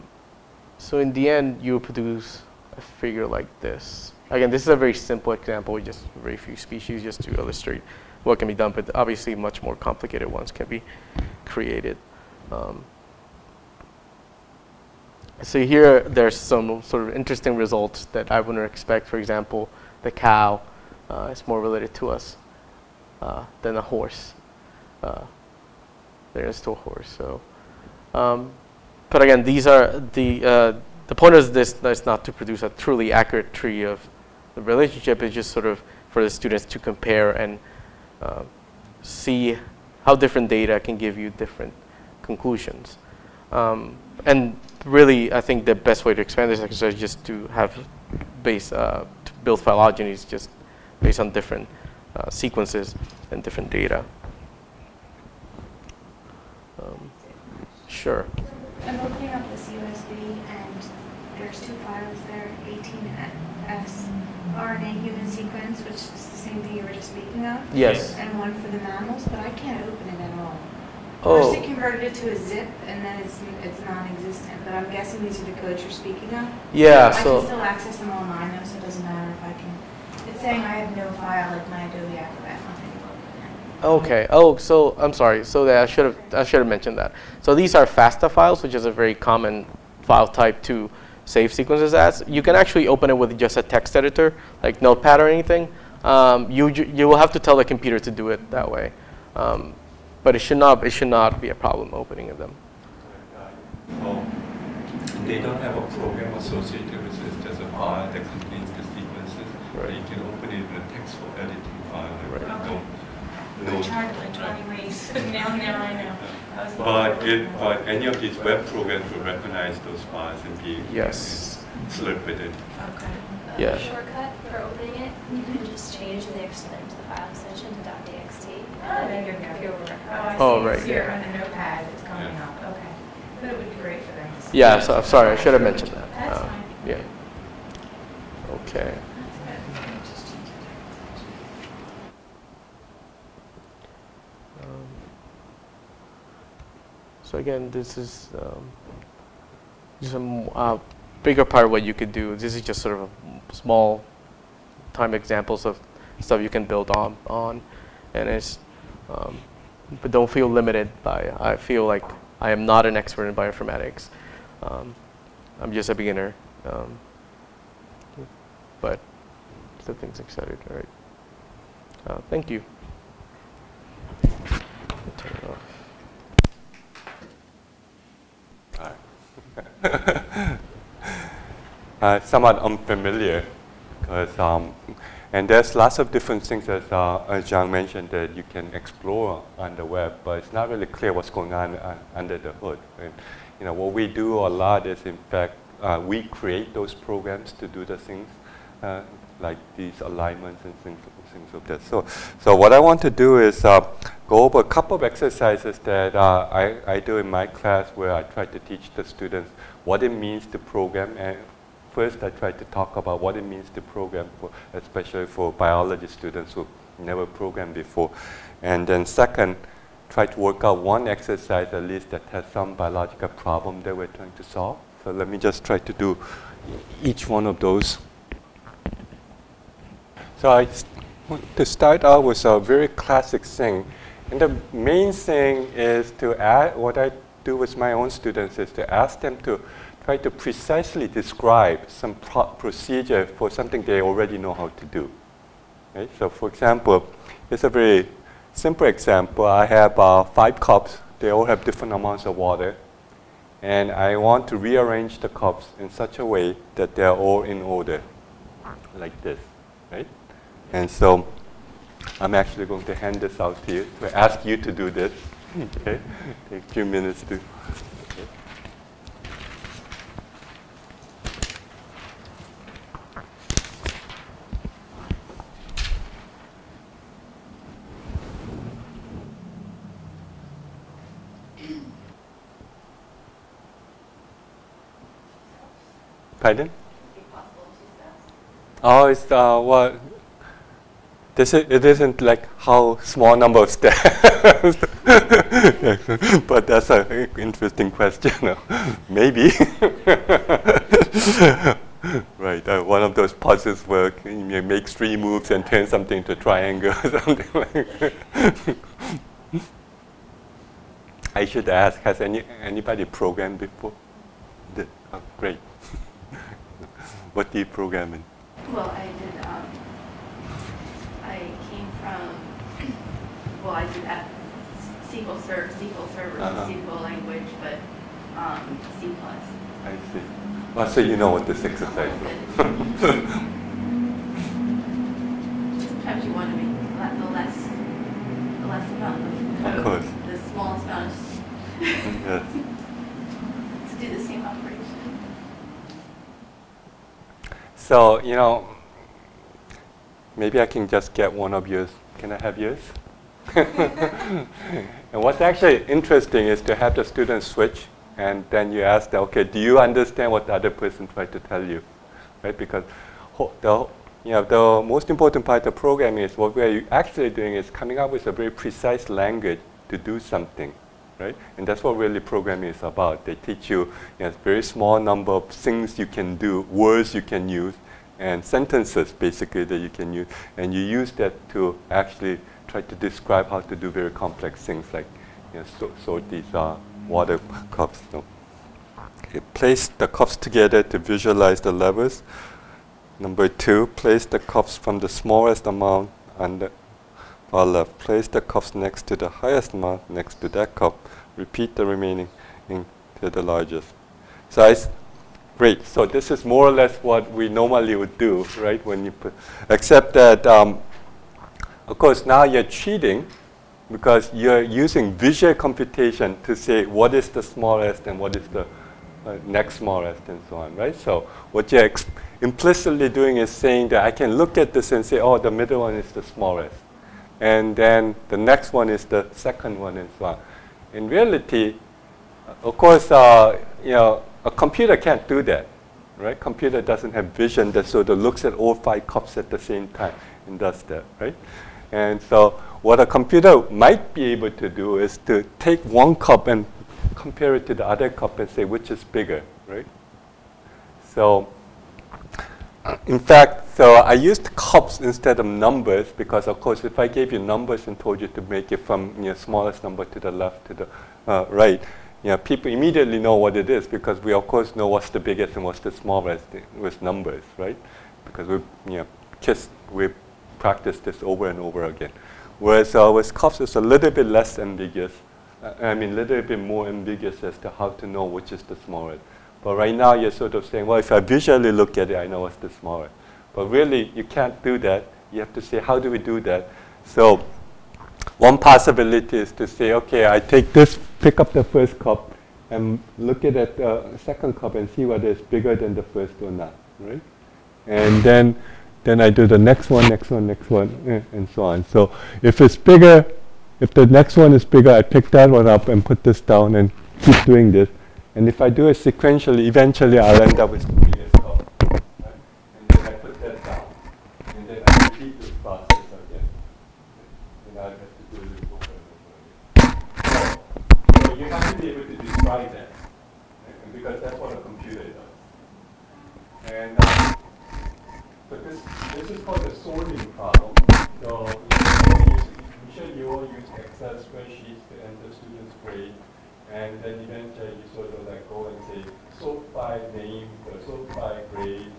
so in the end, you produce a figure like this. Again, this is a very simple example with just very few species just to illustrate what can be done, but obviously much more complicated ones can be created. Um, so here, there's some sort of interesting results that I wouldn't expect. For example, the cow uh, is more related to us uh, than a horse. Uh, there is to a horse. So, um, but again, these are the uh, the point is this: that's not to produce a truly accurate tree of the relationship, is just sort of for the students to compare and uh, see how different data can give you different conclusions. Um, and really, I think the best way to expand this exercise is just to have base, uh, to build phylogenies just based on different uh, sequences and different data. Um, sure. I'm opening up this U S B, and there's two files there, eighteen S R N A human sequence, which is the same thing you were just speaking of. Yes. And one for the mammals, but I can't open it at all. Oh. First it converted it to a zip, and then it's it's non-existent. But I'm guessing these are the codes you're speaking of. Yeah. So, so I can still access them online, though, so it doesn't matter if I can. It's saying I have no file like my Adobe Acrobat. Okay. Oh, so I'm sorry. So that I should have I should have mentioned that. So these are FASTA files, which is a very common file type to save sequences as. You can actually open it with just a text editor, like Notepad or anything. Um, you you will have to tell the computer to do it that way, um, but it should not it should not be a problem opening them. Well, they don't have a program associated with this. There's a file that contains the sequences, right. But you can open it in a text for editing file. Right. Okay. Don't I tried like twenty ways. Now, now I know. I but, it, but any of these web programs will recognize those files and be yes. slip with it. Okay. Uh, yeah. Shortcut for opening it, you can just change the extension to the file extension to .txt, and then your computer will recognize. Oh, right. It's here on the notepad. It's coming yeah. up. Okay. But it would be great for them to see. Yeah. So I'm sorry. I should have mentioned that. That's uh, fine. Yeah. Okay. So again, this is um, just a uh, bigger part of what you could do. This is just sort of a small time examples of stuff you can build on. on. And it's, um, but don't feel limited by, I feel like I am not an expert in bioinformatics. Um, I'm just a beginner. Um, but the thing's excited, all right. Uh, thank you. Turn it off. uh, somewhat unfamiliar because um, And there's lots of different things, as, uh, as Zhang mentioned, that you can explore on the web, but it's not really clear what's going on uh, under the hood. And, you know, what we do a lot is, in fact, uh, we create those programs to do the things, uh, like these alignments and things, things of that. So, so what I want to do is uh, go over a couple of exercises that uh, I, I do in my class where I try to teach the students what it means to program. And first, I try to talk about what it means to program, for, especially for biology students who never programmed before. And then second, try to work out one exercise at least that has some biological problem that we're trying to solve. So let me just try to do each one of those. So I want to start out with a very classic thing. And the main thing is to add, what I do with my own students is to ask them to try to precisely describe some pro procedure for something they already know how to do. Okay? So for example, it's a very simple example. I have uh, five cups. They all have different amounts of water. And I want to rearrange the cups in such a way that they're all in order, like this. Right? And so I'm actually going to hand this out to you. So I ask you to do this. Okay? Take a few minutes to. Okay. Pardon? Oh, it's uh, well, this is, it isn't like how small number of steps, but that's an interesting question. Maybe. Right, uh, one of those puzzles where you make three moves and turn something into a triangle or something like that. I should ask, has any anybody programmed before? The, oh, great. What do you program in? Well, I did, um, I came from, well, I did S Q L Server, S Q L Server, uh-huh. S Q L language, but um, C plus. I see. Well, so you know what this exercise is. Sometimes you want to make the less, the less amount of code, of the smallest amount of yes. to do the same operation. So, you know, maybe I can just get one of yours. Can I have yours? And what's actually interesting is to have the students switch, and then you ask them, okay, do you understand what the other person tried to tell you? Right? Because the, you know, the most important part of programming is what we're actually doing is coming up with a very precise language to do something. Right? And that's what really programming is about. They teach you, you know, a very small number of things you can do, words you can use, and sentences basically that you can use. And you use that to actually try to describe how to do very complex things like, you know, so, sort these uh, water cups. So, okay, place the cups together to visualize the levels. Number two, place the cups from the smallest amount on the far left. Place the cups next to the highest amount next to that cup. Repeat the remaining into the largest. So I s great. So this is more or less what we normally would do, right? When you put, except that, um, of course, now you're cheating because you're using visual computation to say what is the smallest and what is the uh, next smallest and so on, right? So what you're ex implicitly doing is saying that I can look at this and say, oh, the middle one is the smallest. And then the next one is the second one and so on. In reality, of course, uh, you know, a computer can't do that, right? Computer doesn't have vision that sort of looks at all five cups at the same time and does that, right? And so what a computer might be able to do is to take one cup and compare it to the other cup and say which is bigger, right? So in fact, so I used cups instead of numbers because, of course, if I gave you numbers and told you to make it from your, you know, smallest number to the left to the uh, right, you know, people immediately know what it is because we, of course, know what's the biggest and what's the smallest with numbers, right? Because we, you know, just we practice this over and over again. Whereas uh, with cups, it's a little bit less ambiguous. Uh, I mean, a little bit more ambiguous as to how to know which is the smallest. But right now, you're sort of saying, well, if I visually look at it, I know what's the smaller. But really, you can't do that You have to say, how do we do that? So one possibility is to say, okay, I take this, pick up the first cup, and look at the uh, second cup and see whether it's bigger than the first or not, right? And then, then I do the next one, next one, next one, and so on. So if it's bigger, if the next one is bigger, I pick that one up and put this down and keep doing this. And if I do it sequentially, eventually I'll end up with the previous cup. Right? And then I put that down. And then I repeat this process again. And I'll have to do it over and over again. So, so you have to be able to describe that. Right? Because that's what a computer does. And uh, but this, this is called the sorting problem. So I'm sure you all use Excel spreadsheets to enter students' grades. And then eventually you sort of like go and say, sort by name, or sort by grade.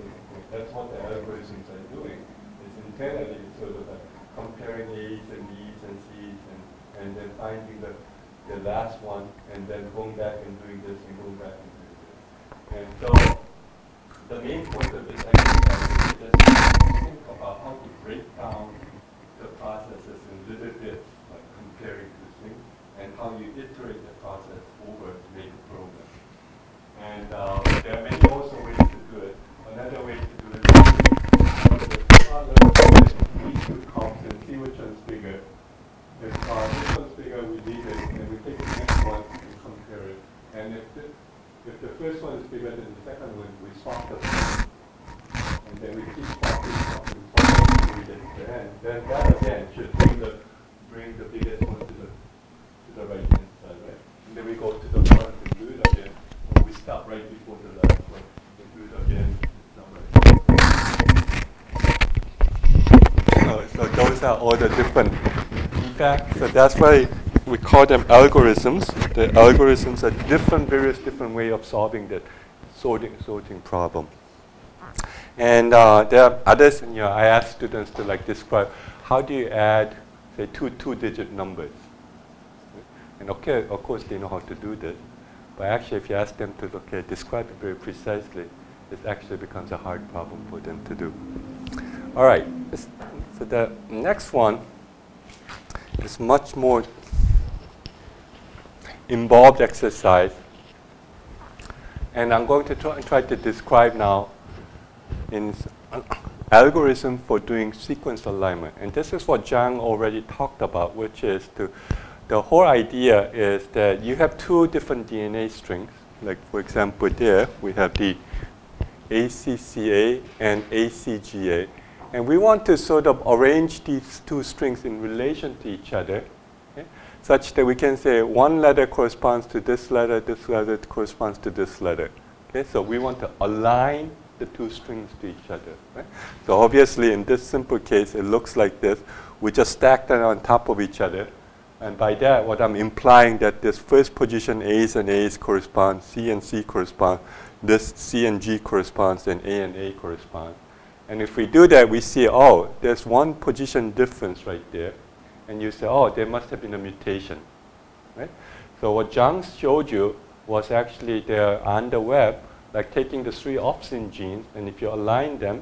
That's what the algorithms are doing. It's internally sort of like comparing A's and B's and C's and, and then finding the, the last one and then going back and doing this and going back and doing this. And so the main point of this exercise is just think about how to break down the processes in little bits, like comparing these things, and how you iterate the process over to make a program. And um, there are many also ways to do it. Another way to do it is the problem, we should count and see which one's bigger. If uh, this one's bigger, we leave it, and we take the next one and compare it. And if the, if the first one is bigger than the second one, we swap the first. And then we keep swapping, swapping, swapping, and we the end. Then that again should bring the, bring the biggest one to the the right hand side, right? And then we go to the front and do it again, or we stop right before the last one and do it again. So, so those are all the different effects. So that's why we call them algorithms. The algorithms are different, various different way of solving that sorting, sorting problem. And uh, there are others, and, you know, I ask students to like describe, how do you add, say, two two-digit numbers? And okay, of course they know how to do this, but actually if you ask them to okay, describe it very precisely, it actually becomes a hard problem for them to do. All right, so the next one is much more involved exercise, and I'm going to try, try to describe now in algorithm for doing sequence alignment, and this is what Zhang already talked about, which is to the whole idea is that you have two different D N A strings. Like, for example, there we have the A C C A and A C G A. And we want to sort of arrange these two strings in relation to each other, okay, such that we can say one letter corresponds to this letter, this letter corresponds to this letter. Okay, so we want to align the two strings to each other. Right? So obviously, in this simple case, it looks like this. We just stack them on top of each other. And by that, what I'm implying that this first position, A's and A's correspond, C and C correspond, this C and G corresponds, and A and A correspond. And if we do that, we see, oh, there's one position difference right there. And you say, oh, there must have been a mutation. Right? So what Zhang showed you was actually there on the web, like taking the three opsin genes, and if you align them,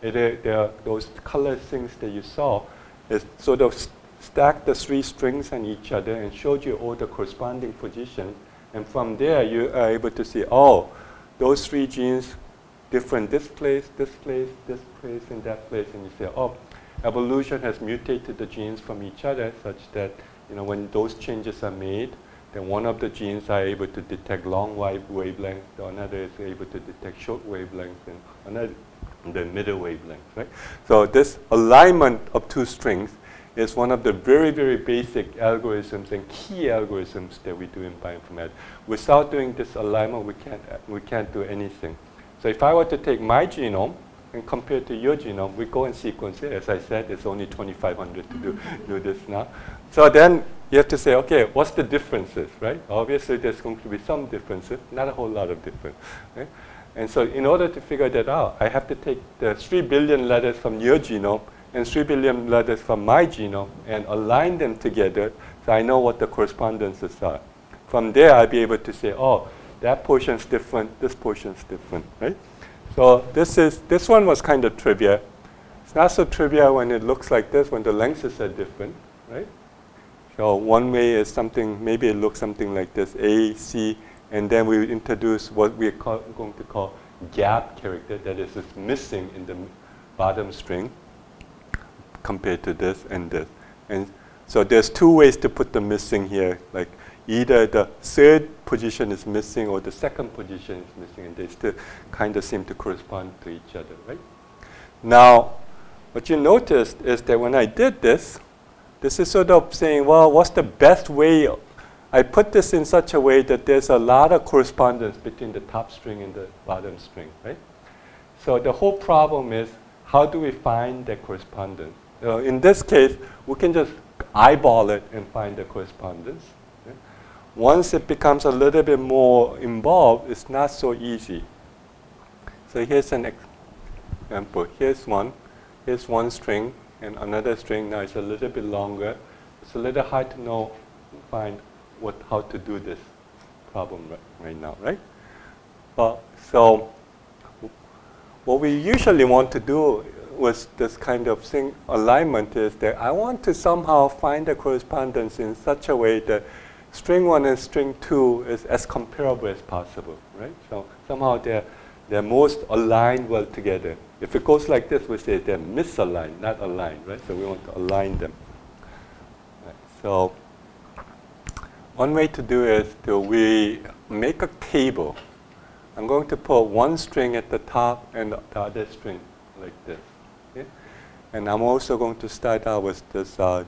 it, uh, there are those color things that you saw is sort of stacked the three strings on each other and showed you all the corresponding positions. And from there, you are able to see, oh, those three genes different this place, this place, this place, and that place. And you say, oh, evolution has mutated the genes from each other such that, you know, when those changes are made, then one of the genes are able to detect long wavelengths, the another is able to detect short wavelengths, and another the middle wavelengths, right? So this alignment of two strings is one of the very, very basic algorithms and key algorithms that we do in bioinformatics. Without doing this alignment, we can't, we can't do anything. So if I were to take my genome and compare it to your genome, we go and sequence it. As I said, it's only twenty-five hundred to do, do this now. So then you have to say, okay, what's the differences, right? Obviously, there's going to be some differences, not a whole lot of difference. Right? And so in order to figure that out, I have to take the three billion letters from your genome and three billion letters from my genome and align them together so I know what the correspondences are. From there, I'll be able to say, oh, that portion's different, this portion's different, right? So this is, this one was kind of trivia. not so trivial when it looks like this, when the lengths are different, right? So one way is something, maybe it looks something like this, A, C, and then we introduce what we're going to call gap character, that is it's missing in the bottom string compared to this and this. And so there's two ways to put the missing here, like either the third position is missing or the second position is missing, and they still kind of seem to correspond to each other, right? Now, what you noticed is that when I did this, this is sort of saying, well, what's the best way? I put this in such a way that there's a lot of correspondence between the top string and the bottom string, right? So the whole problem is, how do we find the correspondence? Uh, in this case, we can just eyeball it and find the correspondence. Okay? Once it becomes a little bit more involved, it's not so easy. So here's an example. Here's one. Here's one string and another string. Now it's a little bit longer. It's a little hard to know, find what, how to do this problem right, right now, right? Uh, so. What we usually want to do with this kind of thing, alignment, is that I want to somehow find the correspondence in such a way that string one and string two is as comparable as possible, right? So somehow they're, they're most aligned well together. If it goes like this, we say they're misaligned, not aligned, right? So we want to align them. Right, so one way to do is to we make a table. I'm going to put one string at the top and the other string like this. Okay? And I'm also going to start out with this, uh,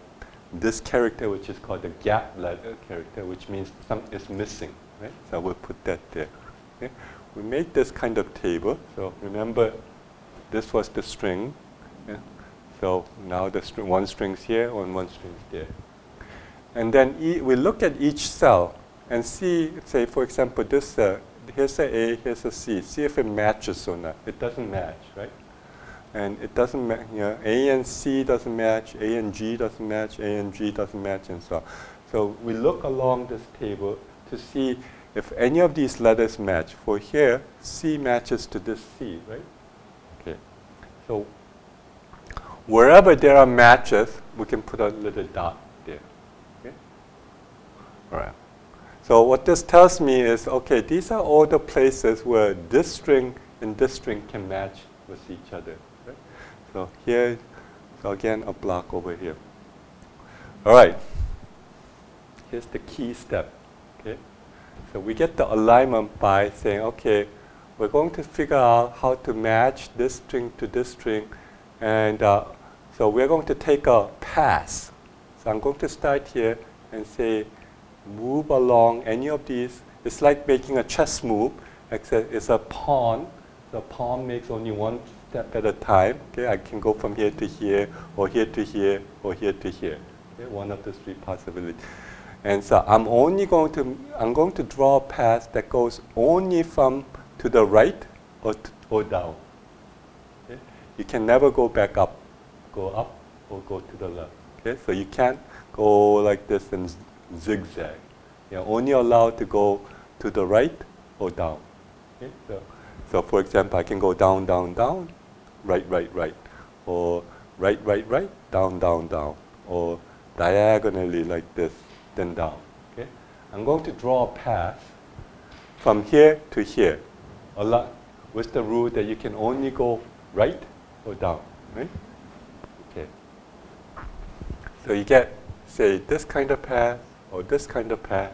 this character, which is called the gap letter character, which means something is missing. Right? So we'll put that there. Okay? We make this kind of table. So remember, this was the string. Okay? So now the string, one string's here and one string's there. And then e we look at each cell and see, say, for example, this cell. Here's a A, here's a C. See if it matches or not. It doesn't match, right? And it doesn't match. You know, A and C doesn't match. A and G doesn't match. A and G doesn't match, and so on. So we look along this table to see if any of these letters match. For here, C matches to this C, right? Okay. So wherever there are matches, we can put a little dot there. Okay. All right. So what this tells me is, okay, these are all the places where this string and this string can match with each other. Right? So here, so again, a block over here. All right. Here's the key step. Okay. So we get the alignment by saying, okay, we're going to figure out how to match this string to this string. And uh, so we're going to take a pass. So I'm going to start here and say, move along any of these. It's like making a chess move, except it's a pawn. The pawn makes only one step at a time. Okay, I can go from here to here, or here to here, or here to here. Okay, one of the three possibilities. And so I'm only going to I'm going to draw a path that goes only from to the right or to, or down. Okay? You can never go back up, go up or go to the left. Okay, so you can't go like this and zigzag. You're only allowed to go to the right or down. Okay? So, so for example, I can go down, down, down, right, right, right, or right, right, right, down, down, down, or diagonally like this, then down. Okay? I'm going to draw a path from here to here, a lot with the rule that you can only go right or down. Right? Okay. So you get, say, this kind of path, or this kind of path,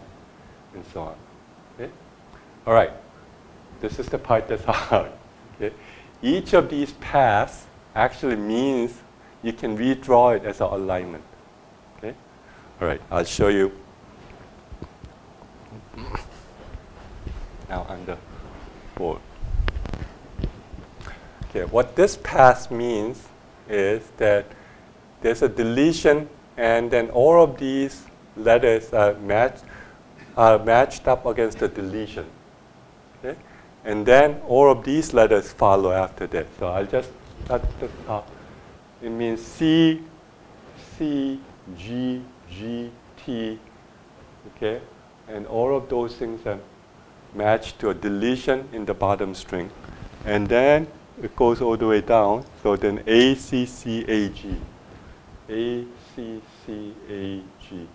and so on. Okay? All right. This is the part that's hard. Okay? Each of these paths actually means you can redraw it as an alignment. Okay? All right. I'll show you. Now on the board. Okay. What this path means is that there's a deletion, and then all of these letters are matched, are matched up against the deletion. Okay? And then all of these letters follow after that. So I'll just start at the top. It means C, C, G, G, T. Okay? And all of those things are matched to a deletion in the bottom string. And then it goes all the way down. So then A C C A G. A C C A G.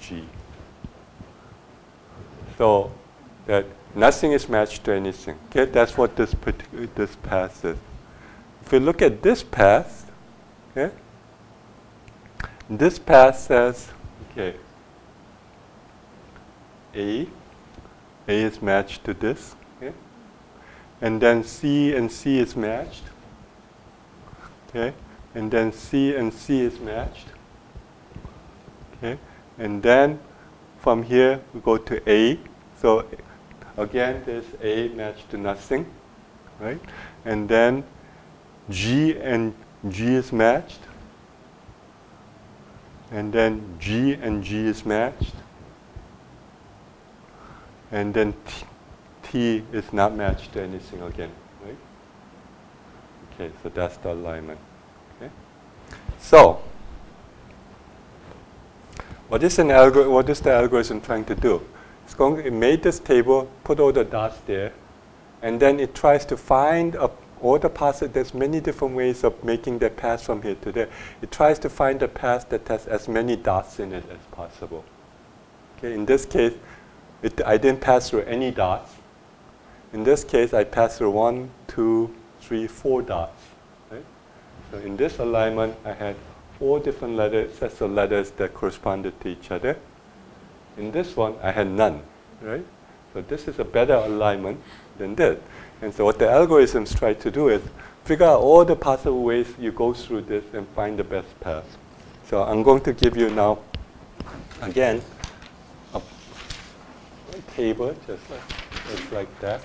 G. So that nothing is matched to anything. Okay? That's what this, this path is. If you look at this path, okay, this path says, okay, A, A is matched to this, okay, and then C and C is matched, okay, and then C and C is matched, okay, and then from here we go to A. So again, there's A matched to nothing, right? And then G and G is matched, and then G and G is matched, and then T, T is not matched to anything again, right? Okay, so that's the alignment. Okay, so what is an algor- what is the algorithm trying to do? It's going. It made this table, put all the dots there, and then it tries to find a all the paths. There's many different ways of making the path from here to there. It tries to find a path that has as many dots in it as possible. Okay, in this case, it, I didn't pass through any dots. In this case, I passed through one, two, three, four dots. Right? So in this alignment, I had four different letters, sets of letters that corresponded to each other. In this one, I had none. Right? So this is a better alignment than this. And so what the algorithms try to do is figure out all the possible ways you go through this and find the best path. So I'm going to give you now, again, table, just like, just like that.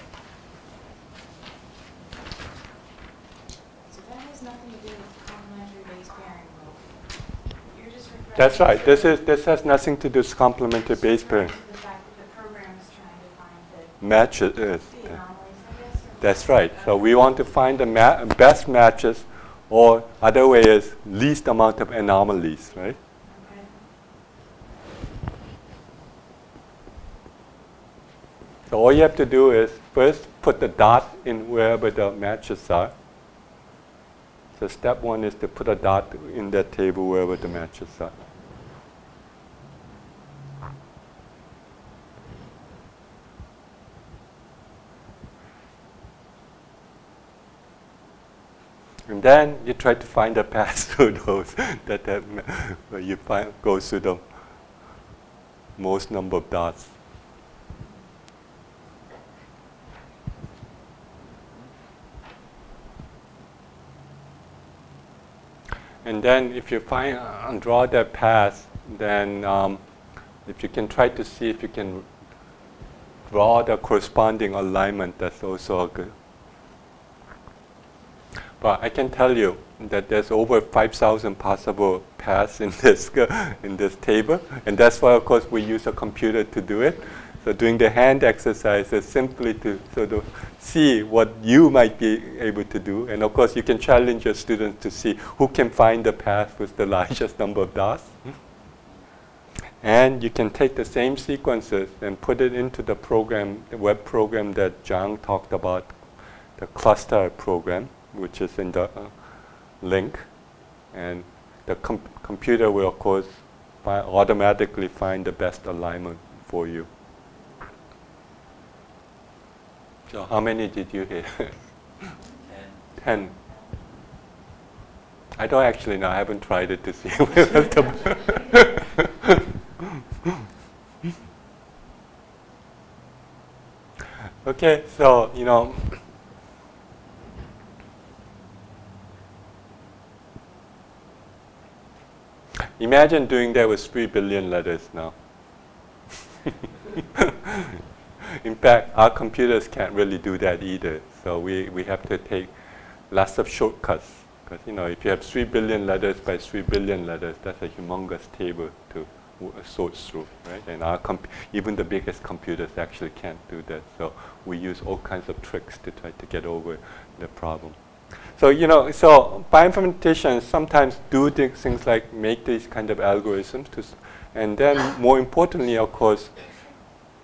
So that has nothing to do with complementary base pairing rule. You're just referring. That's right. This is this has nothing to do with complementary base pairing. The fact that the program is trying to find the matches. Yes. The anomalies, I guess, that's right. So we want to find the ma best matches, or other way is least amount of anomalies, right? So all you have to do is first put the dot in wherever the matches are. So step one is to put a dot in that table wherever the matches are. And then you try to find a path through those that have, where you find, go through the most number of dots. And then if you find uh, draw that path, then um, if you can try to see if you can draw the corresponding alignment, that's also a good. But I can tell you that there's over five thousand possible paths in this, in this table. And that's why, of course, we use a computer to do it. So doing the hand exercise is simply to sort of see what you might be able to do. And of course, you can challenge your students to see who can find the path with the largest number of dots. And you can take the same sequences and put it into the program, the web program that Zhang talked about, the Clustal program, which is in the uh, link. And the com computer will, of course, fi automatically find the best alignment for you. So how many did you hit? Ten. Ten. I don't actually know. I haven't tried it to see. Okay, so, you know, imagine doing that with three billion letters now. In fact, our computers can't really do that either. So we, we have to take lots of shortcuts. Because, you know, if you have three billion letters by three billion letters, that's a humongous table to w sort through, right? And our comp even the biggest computers actually can't do that. So we use all kinds of tricks to try to get over the problem. So, you know, so bioinformaticians sometimes do things like make these kind of algorithms. To s and then, more importantly, of course,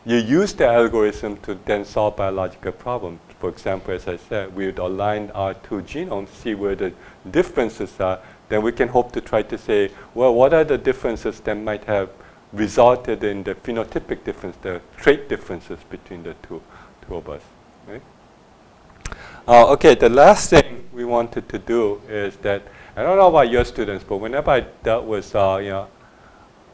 you use the algorithm to then solve biological problems. For example, as I said, we would align our two genomes, see where the differences are. Then we can hope to try to say, well, what are the differences that might have resulted in the phenotypic difference, the trait differences between the two, two of us. Right? Uh, okay, the last thing we wanted to do is that, I don't know about your students, but whenever I dealt with uh, you know,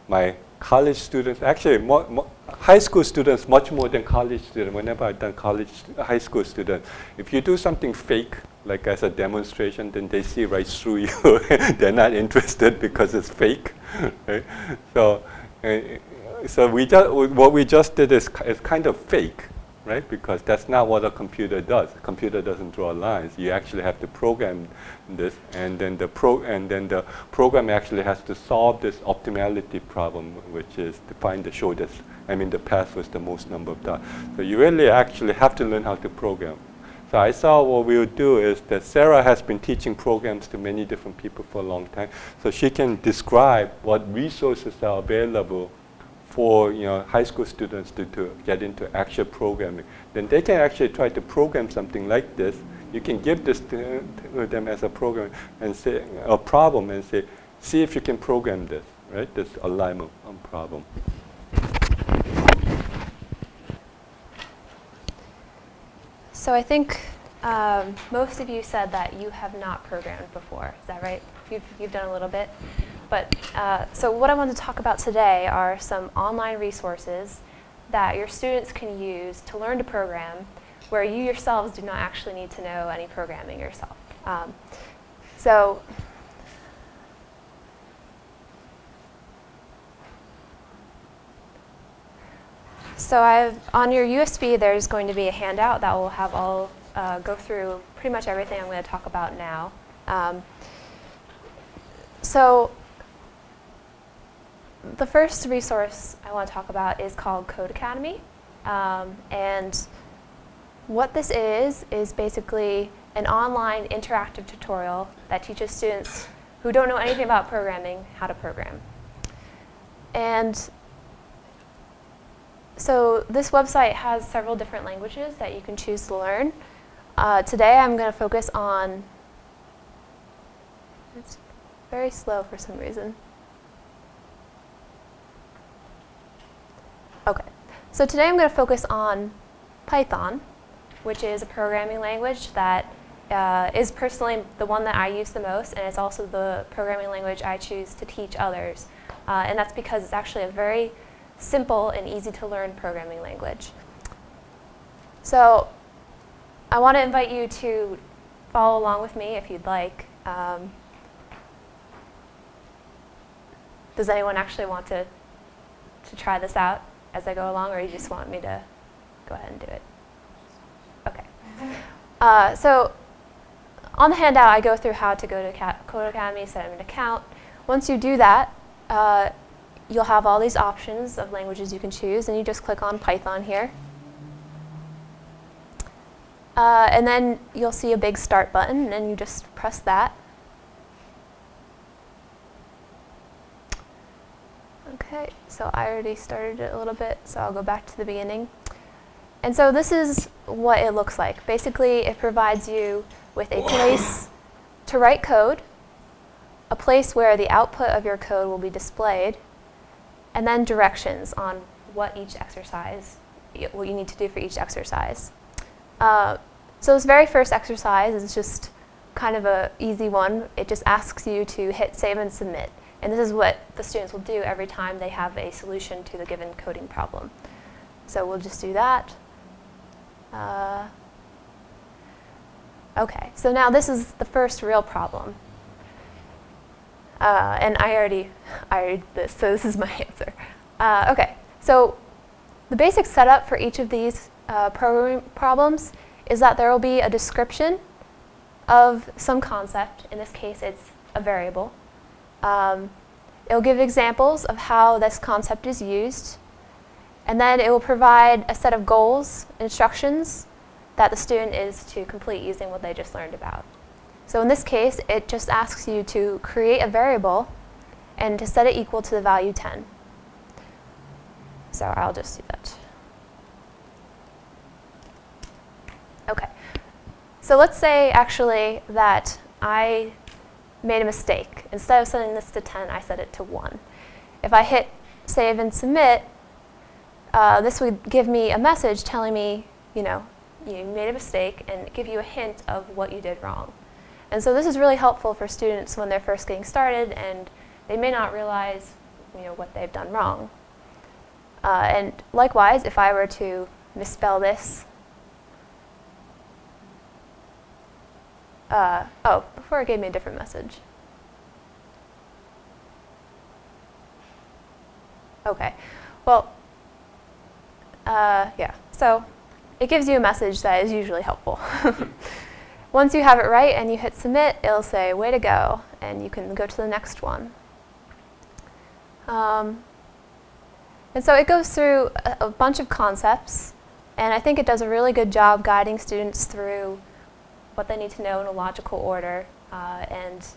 my college students, actually more, more high school students much more than college students. Whenever I've done college, high school students, if you do something fake, like as a demonstration, then they see right through you. They're not interested because it's fake. Right? So, uh, so we just, what we just did is, is kind of fake, right? Because that's not what a computer does. A computer doesn't draw lines. You actually have to program this, and then the pro and then the program actually has to solve this optimality problem, which is to find the shortest. I mean, the path with the most number of dots. So you really actually have to learn how to program. So I saw what we would do is that Sarah has been teaching programs to many different people for a long time, so she can describe what resources are available for you know high school students to, to get into actual programming. Then they can actually try to program something like this. You can give this to, to them as a program and say a problem and say, see if you can program this, right? This alignment problem. So I think um, most of you said that you have not programmed before. Is that right? You've, you've done a little bit. But uh, so what I want to talk about today are some online resources that your students can use to learn to program where you yourselves do not actually need to know any programming yourself. Um, so So I've, on your U S B, there's going to be a handout that will have all uh, go through pretty much everything I'm going to talk about now. Um, so the first resource I want to talk about is called Codecademy. Um, and what this is is basically an online interactive tutorial that teaches students who don't know anything about programming how to program. And so this website has several different languages that you can choose to learn. Uh, today I'm going to focus on, it's very slow for some reason. Okay, so today I'm going to focus on Python, which is a programming language that uh, is personally the one that I use the most, and it's also the programming language I choose to teach others. Uh, and that's because it's actually a very simple and easy to learn programming language. So I want to invite you to follow along with me if you'd like. Um, does anyone actually want to, to try this out as I go along, or you just want me to go ahead and do it? Okay. Uh, so on the handout, I go through how to go to Codecademy, set up an account. Once you do that, uh, you'll have all these options of languages you can choose, and you just click on Python here. Uh, and then you'll see a big Start button, and you just press that. Okay, so I already started it a little bit, so I'll go back to the beginning. And so this is what it looks like. Basically, it provides you with a place to write code, a place where the output of your code will be displayed, and then directions on what each exercise, what you need to do for each exercise. Uh, so this very first exercise is just kind of an easy one. It just asks you to hit save and submit. And this is what the students will do every time they have a solution to the given coding problem. So we'll just do that. Uh, okay, so now this is the first real problem. Uh, and I already, I already did this, so this is my answer. Uh, okay, so the basic setup for each of these uh, programming problems is that there will be a description of some concept. In this case, it's a variable. Um, it will give examples of how this concept is used, and then it will provide a set of goals, instructions, that the student is to complete using what they just learned about. So in this case, it just asks you to create a variable and to set it equal to the value ten. So I'll just do that. OK. So let's say, actually, that I made a mistake. Instead of setting this to ten, I set it to one. If I hit save and submit, uh, this would give me a message telling me, you know, you made a mistake, and give you a hint of what you did wrong. And so this is really helpful for students when they're first getting started, and they may not realize, you know, what they've done wrong. Uh, and likewise, if I were to misspell this, Uh, oh, before it gave me a different message. OK. Well, uh, yeah. So it gives you a message that is usually helpful. Once you have it right and you hit submit, it'll say, way to go. And you can go to the next one. Um, and so it goes through a, a bunch of concepts. And I think it does a really good job guiding students through what they need to know in a logical order, uh, and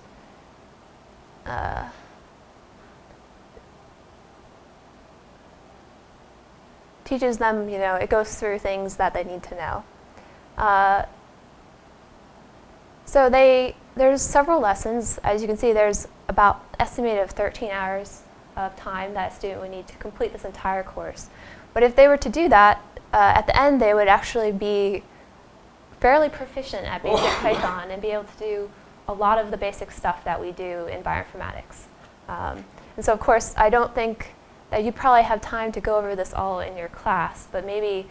uh, teaches them, you know, it goes through things that they need to know. Uh, so they, there's several lessons. As you can see, there's about an estimated of thirteen hours of time that a student would need to complete this entire course. But if they were to do that, uh, at the end they would actually be fairly proficient at basic Python and be able to do a lot of the basic stuff that we do in bioinformatics. Um, and so, of course, I don't think that you probably have time to go over this all in your class, but maybe,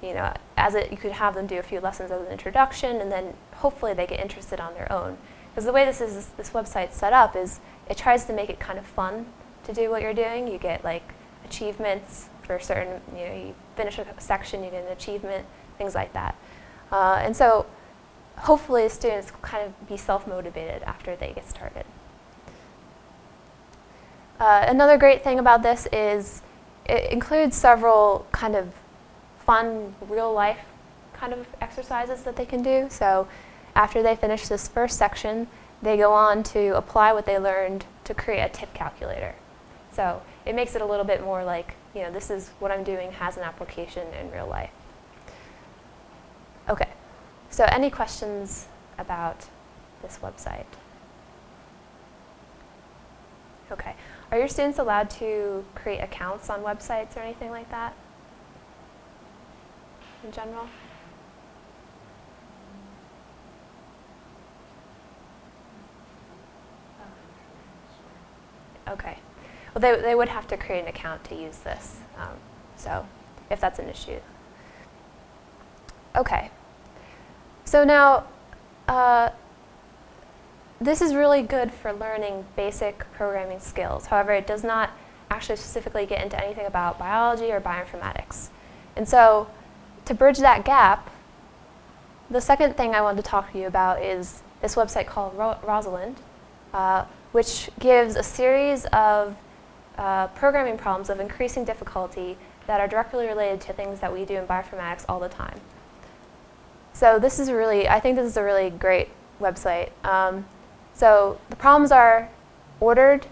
you know, as it, you could have them do a few lessons as an introduction, and then hopefully they get interested on their own. Because the way this is this website's set up is it tries to make it kind of fun to do what you're doing. You get like achievements for certain, you know, you finish a section, you get an achievement, things like that. Uh, and so hopefully students kind of be self-motivated after they get started. Uh, another great thing about this is it includes several kind of fun, real-life kind of exercises that they can do. So after they finish this first section, they go on to apply what they learned to create a tip calculator. So it makes it a little bit more like, you know, this is what I'm doing has an application in real life. OK, so any questions about this website? OK, are your students allowed to create accounts on websites or anything like that in general? OK, well, they, they would have to create an account to use this, um, so if that's an issue. OK. So now, uh, this is really good for learning basic programming skills. However, it does not actually specifically get into anything about biology or bioinformatics. And so to bridge that gap, the second thing I wanted to talk to you about is this website called Ro- Rosalind, uh, which gives a series of uh, programming problems of increasing difficulty that are directly related to things that we do in bioinformatics all the time. So this is really, I think this is a really great website. Um, so the problems are ordered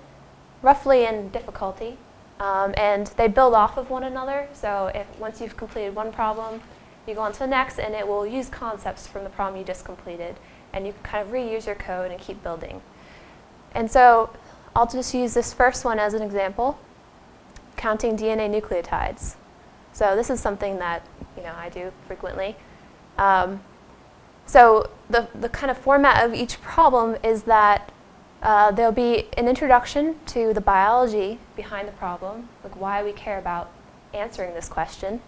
roughly in difficulty, um, and they build off of one another. So if once you've completed one problem, you go on to the next, and it will use concepts from the problem you just completed, and you can kind of reuse your code and keep building. And so I'll just use this first one as an example, counting D N A nucleotides. So this is something that, you know, I do frequently. Um, so the, the kind of format of each problem is that uh, there'll be an introduction to the biology behind the problem, like why we care about answering this question.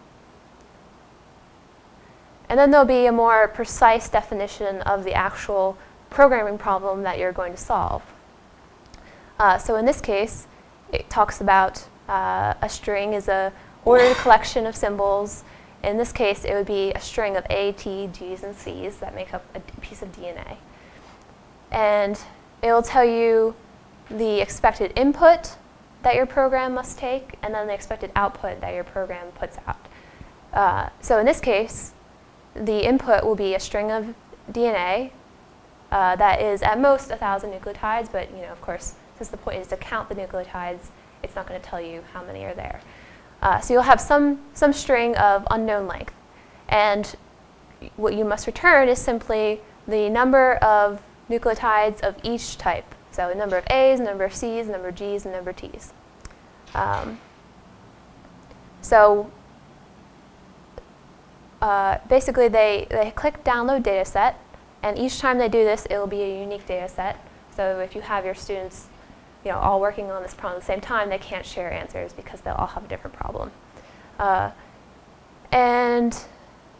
And then there'll be a more precise definition of the actual programming problem that you're going to solve. Uh, so in this case, it talks about uh, a string is an ordered collection of symbols. In this case, it would be a string of A, T, Gs, and Cs that make up a piece of D N A. And it will tell you the expected input that your program must take, and then the expected output that your program puts out. Uh, so in this case, the input will be a string of D N A uh, that is at most one thousand nucleotides. But, you know, of course, since the point is to count the nucleotides, it's not going to tell you how many are there. Uh, so you'll have some, some string of unknown length. And what you must return is simply the number of nucleotides of each type. So a number of A's, a number of C's, a number of G's, and a number of T's. Um, so uh, basically, they, they click Download Data Set. And each time they do this, it will be a unique data set. So if you have your students, you know, all working on this problem at the same time, they can't share answers because they'll all have a different problem. Uh, and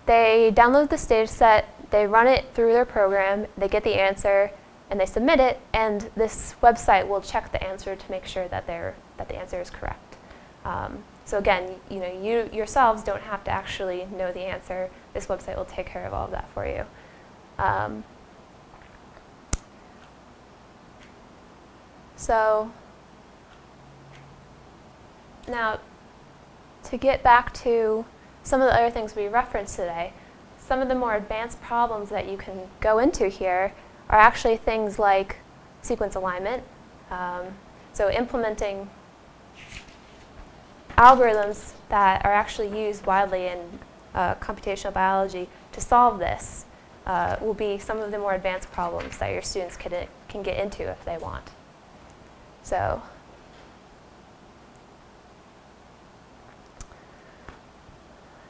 they download this data set, they run it through their program, they get the answer, and they submit it, and this website will check the answer to make sure that they're, that the answer is correct. Um, so again, you know, you yourselves don't have to actually know the answer. This website will take care of all of that for you. Um, so now, to get back to some of the other things we referenced today, some of the more advanced problems that you can go into here are actually things like sequence alignment. Um, so implementing algorithms that are actually used widely in uh, computational biology to solve this uh, will be some of the more advanced problems that your students can, can get into if they want. So.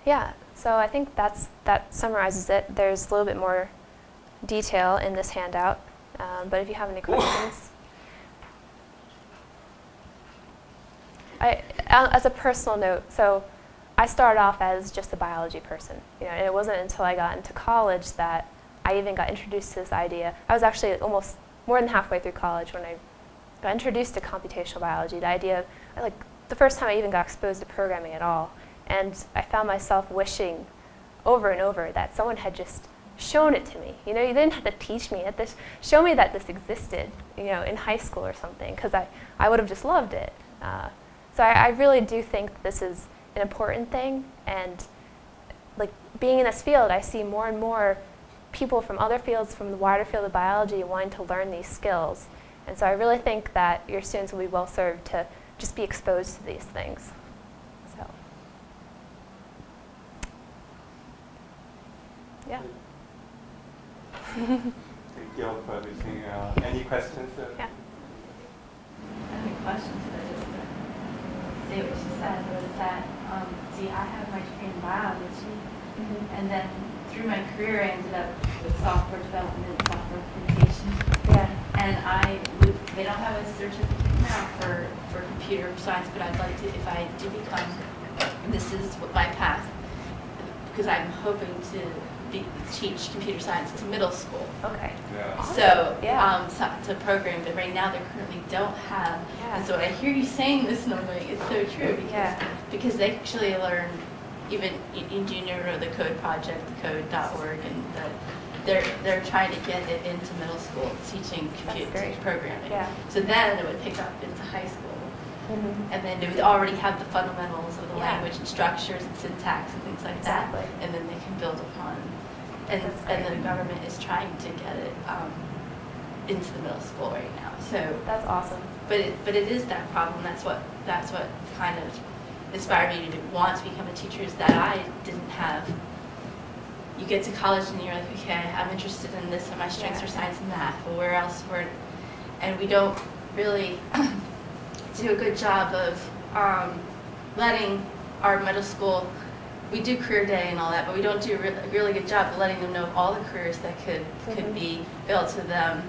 Yeah, so I think that's, that summarizes it. There's a little bit more detail in this handout, um, but if you have any questions. I, as a personal note, so I started off as just a biology person, you know, and it wasn't until I got into college that I even got introduced to this idea. I was actually almost more than halfway through college when I got introduced to computational biology, the idea of, like, the first time I even got exposed to programming at all. And I found myself wishing over and over that someone had just shown it to me. You know, you didn't have to teach me it. This, show me that this existed, you know, in high school or something, because I, I would have just loved it. Uh, so I, I really do think this is an important thing. And like being in this field, I see more and more people from other fields, from the wider field of biology, wanting to learn these skills. And so I really think that your students will be well served to just be exposed to these things. Yeah. Thank you all for everything. Uh, any questions? Uh? Yeah. I have a question to just say what she said was that, um, see, I have my degree in biology, mm-hmm. and then through my career, I ended up with software development, software implementation. Yeah. And I would, they don't have a certificate now for, for computer science, but I'd like to, if I do become, this is what my path, because I'm hoping to. Be, teach computer science to middle school. Okay. Yeah. Awesome. So, yeah. um, so to program, but right now they currently don't have. Yeah. And so when I hear you saying this, and I'm like, it's so true because yeah. because they actually learn even in junior the code project, the code dot org, and the, they're they're trying to get it into middle school teaching computer programming. Yeah. So then it would pick up into high school. Mm-hmm. And then they would already have the fundamentals of the yeah. language and structures and syntax and things like exactly. that, and then they can build upon. And, and the government is trying to get it um, into the middle school right now. So that's awesome. But it, but it is that problem. That's what that's what kind of inspired me to want to become a teacher. Is that I didn't have. You get to college and you're like, okay, I'm interested in this, and my strengths yeah. are science and math. Well, where else were, and we don't really. do a good job of um, letting our middle school, we do career day and all that, but we don't do a re really good job of letting them know all the careers that could, mm-hmm. could be built to them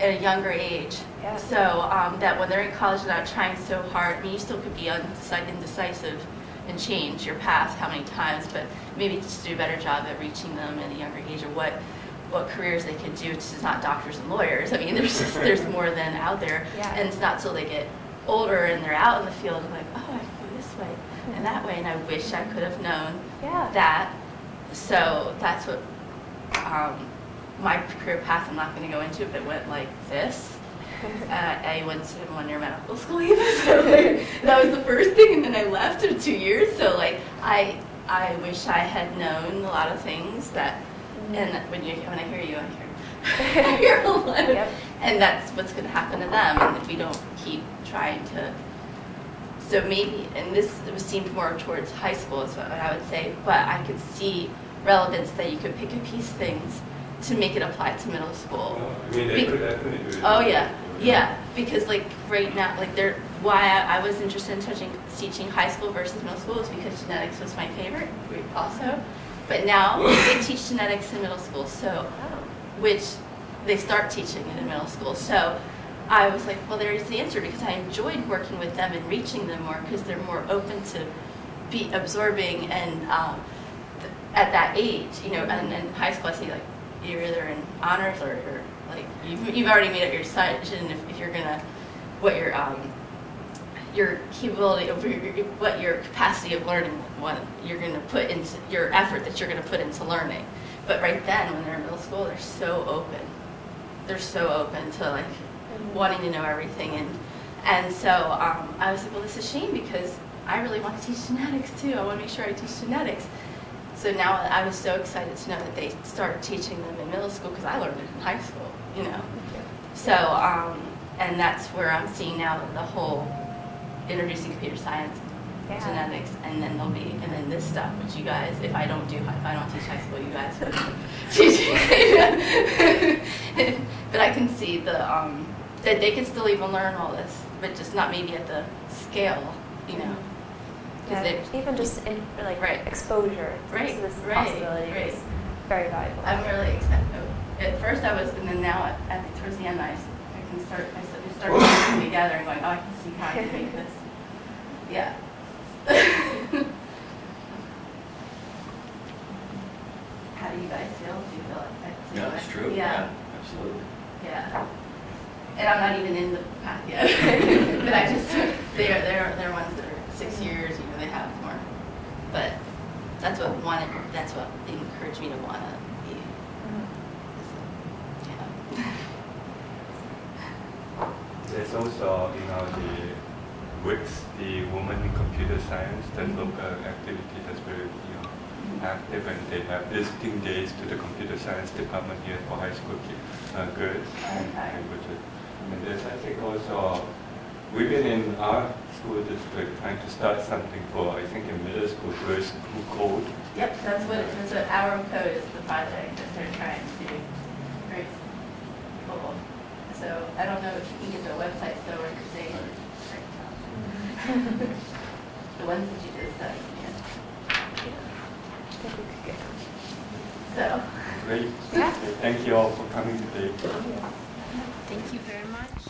at a younger age. Yeah. So um, that when they're in college and not trying so hard, I mean, you still could be indecisive and change your path how many times, but maybe just do a better job at reaching them at a younger age or what what careers they can do. It's just not doctors and lawyers. I mean, there's, just, there's more than out there, yeah. and it's not till they get older and they're out in the field and like, oh, I can go this way and that way, and I wish I could have known yeah. that. So that's what um, my career path, I'm not going to go into, but went like this. uh, I went to one-year medical school even, so like, that was the first thing, and then I left in two years. So like, I I wish I had known a lot of things that, mm-hmm. and when you when I hear you, I hear. yep. And that's what's going to happen to them, and if we don't keep trying to. So maybe, and this seemed more towards high school is what I would say, but I could see relevance that you could pick and piece things to make it apply to middle school. No, I mean, I could, I couldn't do it. Oh yeah, yeah, because like right now, like there, why I, I was interested in touching, teaching high school versus middle school is because genetics was my favorite also, but now they teach genetics in middle school, so which they start teaching it in middle school. So I was like, well, there's the answer, because I enjoyed working with them and reaching them more because they're more open to be absorbing and um, th at that age, you know. And in high school, I see like you're either in honors or you're like you've, you've already made up your decision if, if you're gonna what your um, your capability of your, what your capacity of learning, what you're gonna put into your effort that you're gonna put into learning. But right then, when they're in middle school, they're so open. They're so open to like wanting to know everything, and and so um, I was like, well, this is a shame because I really want to teach genetics too. I want to make sure I teach genetics. So now I was so excited to know that they started teaching them in middle school because I learned it in high school, you know. So um, and that's where I'm seeing now the whole introducing computer science, yeah. genetics, and then there'll be and then this stuff which you guys, if I don't do if I don't teach high school, you guys teach. But I can see the um, that they can still even learn all this, but just not maybe at the scale, you know. Yeah, they, even just in, like right. exposure to right. this right. possibility right. is very valuable. I'm really excited. At first I was, and then now at, at, towards the end I, I can start. I start putting them together and going, oh, I can see how I can make this. Yeah. How do you guys feel? Do you feel excited? Like yeah, that's true. Yeah. yeah, absolutely. Yeah. And I'm not even in the path yet, but I just, they're, they're, they're ones that are six years, you know, they have more. But that's what wanted, that's what encouraged me to want to be. So, yeah. There's also, you know, the W I C S, the Women in Computer Science, that mm-hmm. local activity that's very, you know, active, and they have visiting days to the computer science department here for high school kids, uh, girls and languages. And there's, I think, also, we've been in our school district trying to start something for, I think, in middle school, girls who code. Yep, that's what, that's what Our Code is, the project that they're trying to do. Very cool. So I don't know if you can get the website so we're saying right. The ones that you did study. Good. So. Great. Yeah. Thank you all for coming today. Thank you very much.